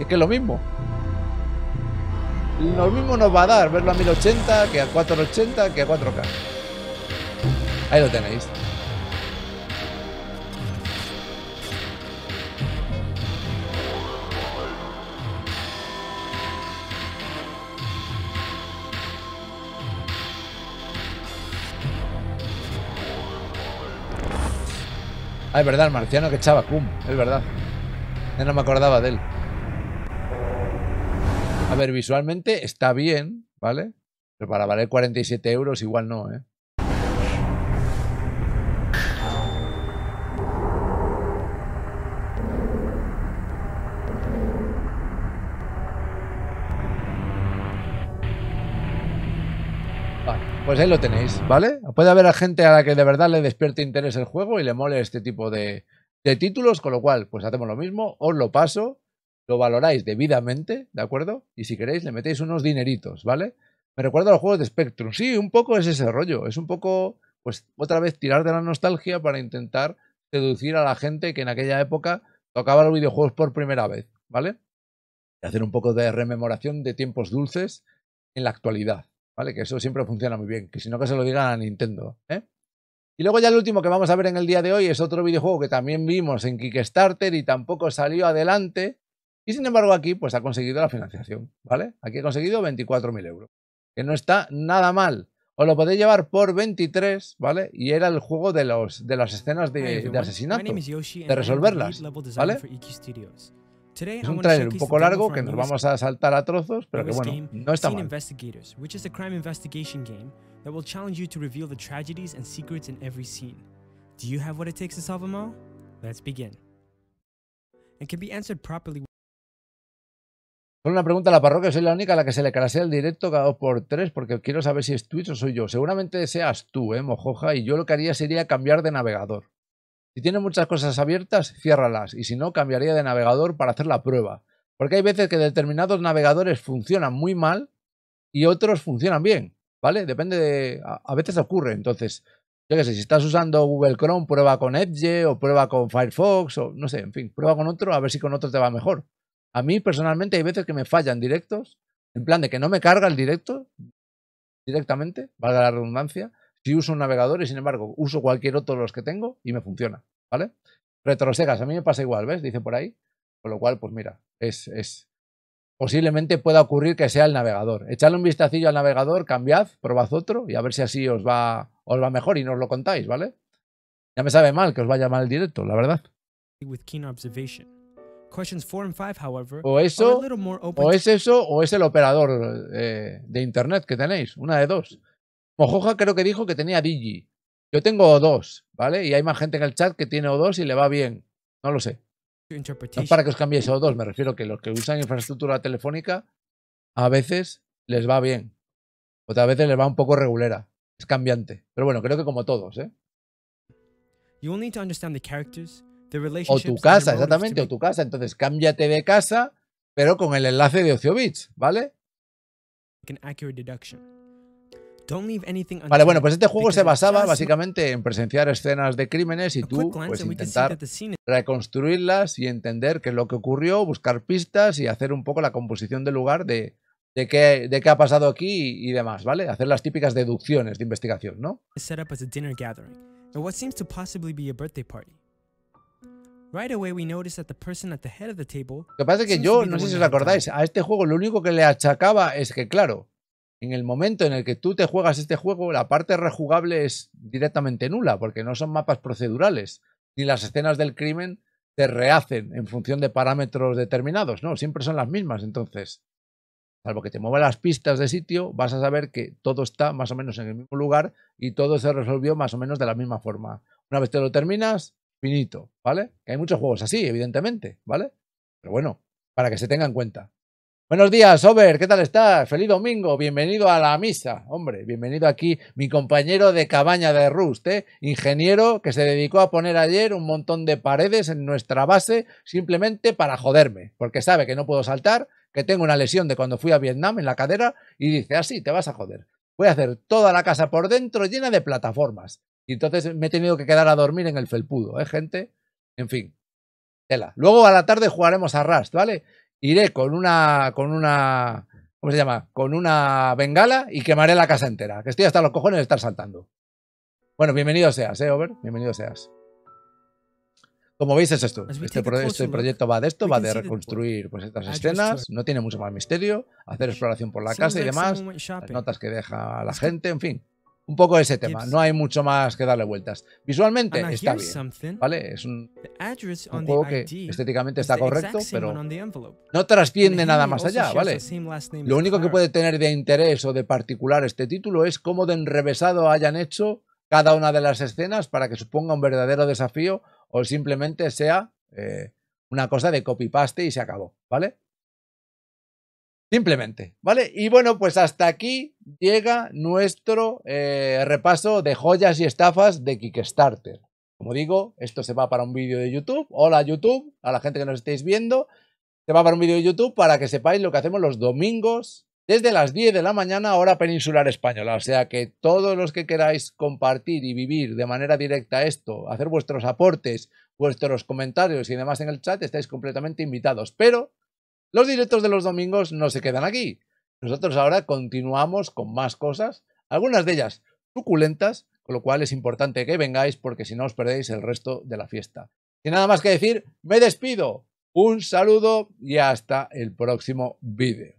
Es que es lo mismo. Lo mismo nos va a dar verlo a 1080, que a 480, que a 4K. Ahí lo tenéis. Ah, es verdad, el marciano que echaba cum, es verdad. Ya no me acordaba de él. A ver, visualmente está bien, ¿vale? Pero para valer 47 euros igual no, ¿eh? Pues ahí lo tenéis, ¿vale? Puede haber gente a la que de verdad le despierte interés el juego y le mole este tipo de títulos, con lo cual, pues hacemos lo mismo, os lo paso, lo valoráis debidamente, ¿de acuerdo? Y si queréis le metéis unos dineritos, ¿vale? Me recuerda a los juegos de Spectrum. Sí, un poco es ese rollo, es un poco, pues otra vez tirar de la nostalgia para intentar seducir a la gente que en aquella época tocaba los videojuegos por primera vez, ¿vale? Y hacer un poco de rememoración de tiempos dulces en la actualidad. ¿Vale? Que eso siempre funciona muy bien, que si no que se lo digan a Nintendo, ¿eh? Y luego ya el último que vamos a ver en el día de hoy es otro videojuego que también vimos en Kickstarter y tampoco salió adelante. Y sin embargo aquí pues ha conseguido la financiación, ¿vale? Aquí ha conseguido 24.000 euros, que no está nada mal. Os lo podéis llevar por 23, ¿vale? Y era el juego de las escenas de asesinato, de resolverlas, ¿vale? Es un trailer un poco largo que nos vamos a saltar a trozos, pero que bueno, no está mal. Con una pregunta a la parroquia, soy la única a la que se le crasea el directo cada 2×3 porque quiero saber si es Twitch o soy yo. Seguramente seas tú, Mojoja, y yo lo que haría sería cambiar de navegador. Si tienes muchas cosas abiertas, ciérralas, y si no, cambiaría de navegador para hacer la prueba. Porque hay veces que determinados navegadores funcionan muy mal y otros funcionan bien, ¿vale? Depende de... A veces ocurre, entonces... Yo qué sé, si estás usando Google Chrome, prueba con Edge o prueba con Firefox o no sé, en fin, prueba con otro a ver si con otro te va mejor. A mí personalmente hay veces que me fallan directos, en plan de que no me carga el directo directamente, valga la redundancia, si uso un navegador y sin embargo uso cualquier otro de los que tengo y me funciona, ¿vale? Retrosegas, a mí me pasa igual, ¿ves? Dice por ahí, con lo cual pues mira, posiblemente pueda ocurrir que sea el navegador. Echadle un vistacillo al navegador, cambiad, probad otro y a ver si así os va mejor y nos lo contáis, ¿vale? Ya me sabe mal que os vaya mal el directo, la verdad. O es eso, o es el operador de internet que tenéis, una de dos. Mojoja creo que dijo que tenía Digi. Yo tengo O2, ¿vale? Y hay más gente en el chat que tiene O2 y le va bien. No lo sé. No es para que os cambiéis O2, me refiero que los que usan infraestructura telefónica a veces les va bien. Otras veces les va un poco regulera. Es cambiante. Pero bueno, creo que como todos, ¿eh? O tu casa, exactamente, o tu casa. Entonces cámbiate de casa, pero con el enlace de OcioBits, ¿vale? Vale, bueno, pues este juego se basaba básicamente en presenciar escenas de crímenes y tú pues intentar reconstruirlas y entender qué es lo que ocurrió, buscar pistas y hacer un poco la composición del lugar de qué ha pasado aquí y demás, ¿vale? Hacer las típicas deducciones de investigación, ¿no? Lo que pasa es que yo, no sé si os acordáis, a este juego lo único que le achacaba es que, claro, en el momento en el que tú te juegas este juego, la parte rejugable es directamente nula, porque no son mapas procedurales, ni las escenas del crimen te rehacen en función de parámetros determinados, ¿no? Siempre son las mismas, entonces, salvo que te mueva las pistas de sitio, vas a saber que todo está más o menos en el mismo lugar y todo se resolvió más o menos de la misma forma. Una vez te lo terminas, finito, ¿vale? Que hay muchos juegos así, evidentemente, ¿vale? Pero bueno, para que se tenga en cuenta. Buenos días, Over, ¿qué tal estás? Feliz domingo, bienvenido a la misa, hombre, bienvenido aquí mi compañero de cabaña de Rust, ingeniero que se dedicó a poner ayer un montón de paredes en nuestra base simplemente para joderme, porque sabe que no puedo saltar, que tengo una lesión de cuando fui a Vietnam en la cadera y dice, así te vas a joder, voy a hacer toda la casa por dentro llena de plataformas. Y entonces me he tenido que quedar a dormir en el felpudo, gente, en fin, tela. Luego a la tarde jugaremos a Rust, ¿vale? Iré con una, ¿cómo se llama? Con una bengala y quemaré la casa entera, que estoy hasta los cojones de estar saltando. Bueno, bienvenido seas, Over, bienvenido seas. Como veis es esto, este proyecto va de esto, va de reconstruir pues estas escenas, no tiene mucho más misterio, hacer exploración por la casa y demás, las notas que deja la gente, en fin. Un poco ese tema, no hay mucho más que darle vueltas. Visualmente está bien, ¿vale? Es un juego que estéticamente está correcto, pero no trasciende nada más allá, ¿vale? Lo único que puede tener de interés o de particular este título es cómo de enrevesado hayan hecho cada una de las escenas para que suponga un verdadero desafío o simplemente sea una cosa de copy-paste y se acabó, ¿vale? Simplemente, ¿vale? Y bueno, pues hasta aquí llega nuestro repaso de joyas y estafas de Kickstarter. Como digo, esto se va para un vídeo de YouTube. Hola YouTube, a la gente que nos estáis viendo. Se va para un vídeo de YouTube para que sepáis lo que hacemos los domingos desde las 10 de la mañana, hora peninsular española. O sea que todos los que queráis compartir y vivir de manera directa esto, hacer vuestros aportes, vuestros comentarios y demás en el chat, estáis completamente invitados. Pero... los directos de los domingos no se quedan aquí. Nosotros ahora continuamos con más cosas, algunas de ellas suculentas, con lo cual es importante que vengáis porque si no os perdéis el resto de la fiesta. Sin nada más que decir, me despido. Un saludo y hasta el próximo vídeo.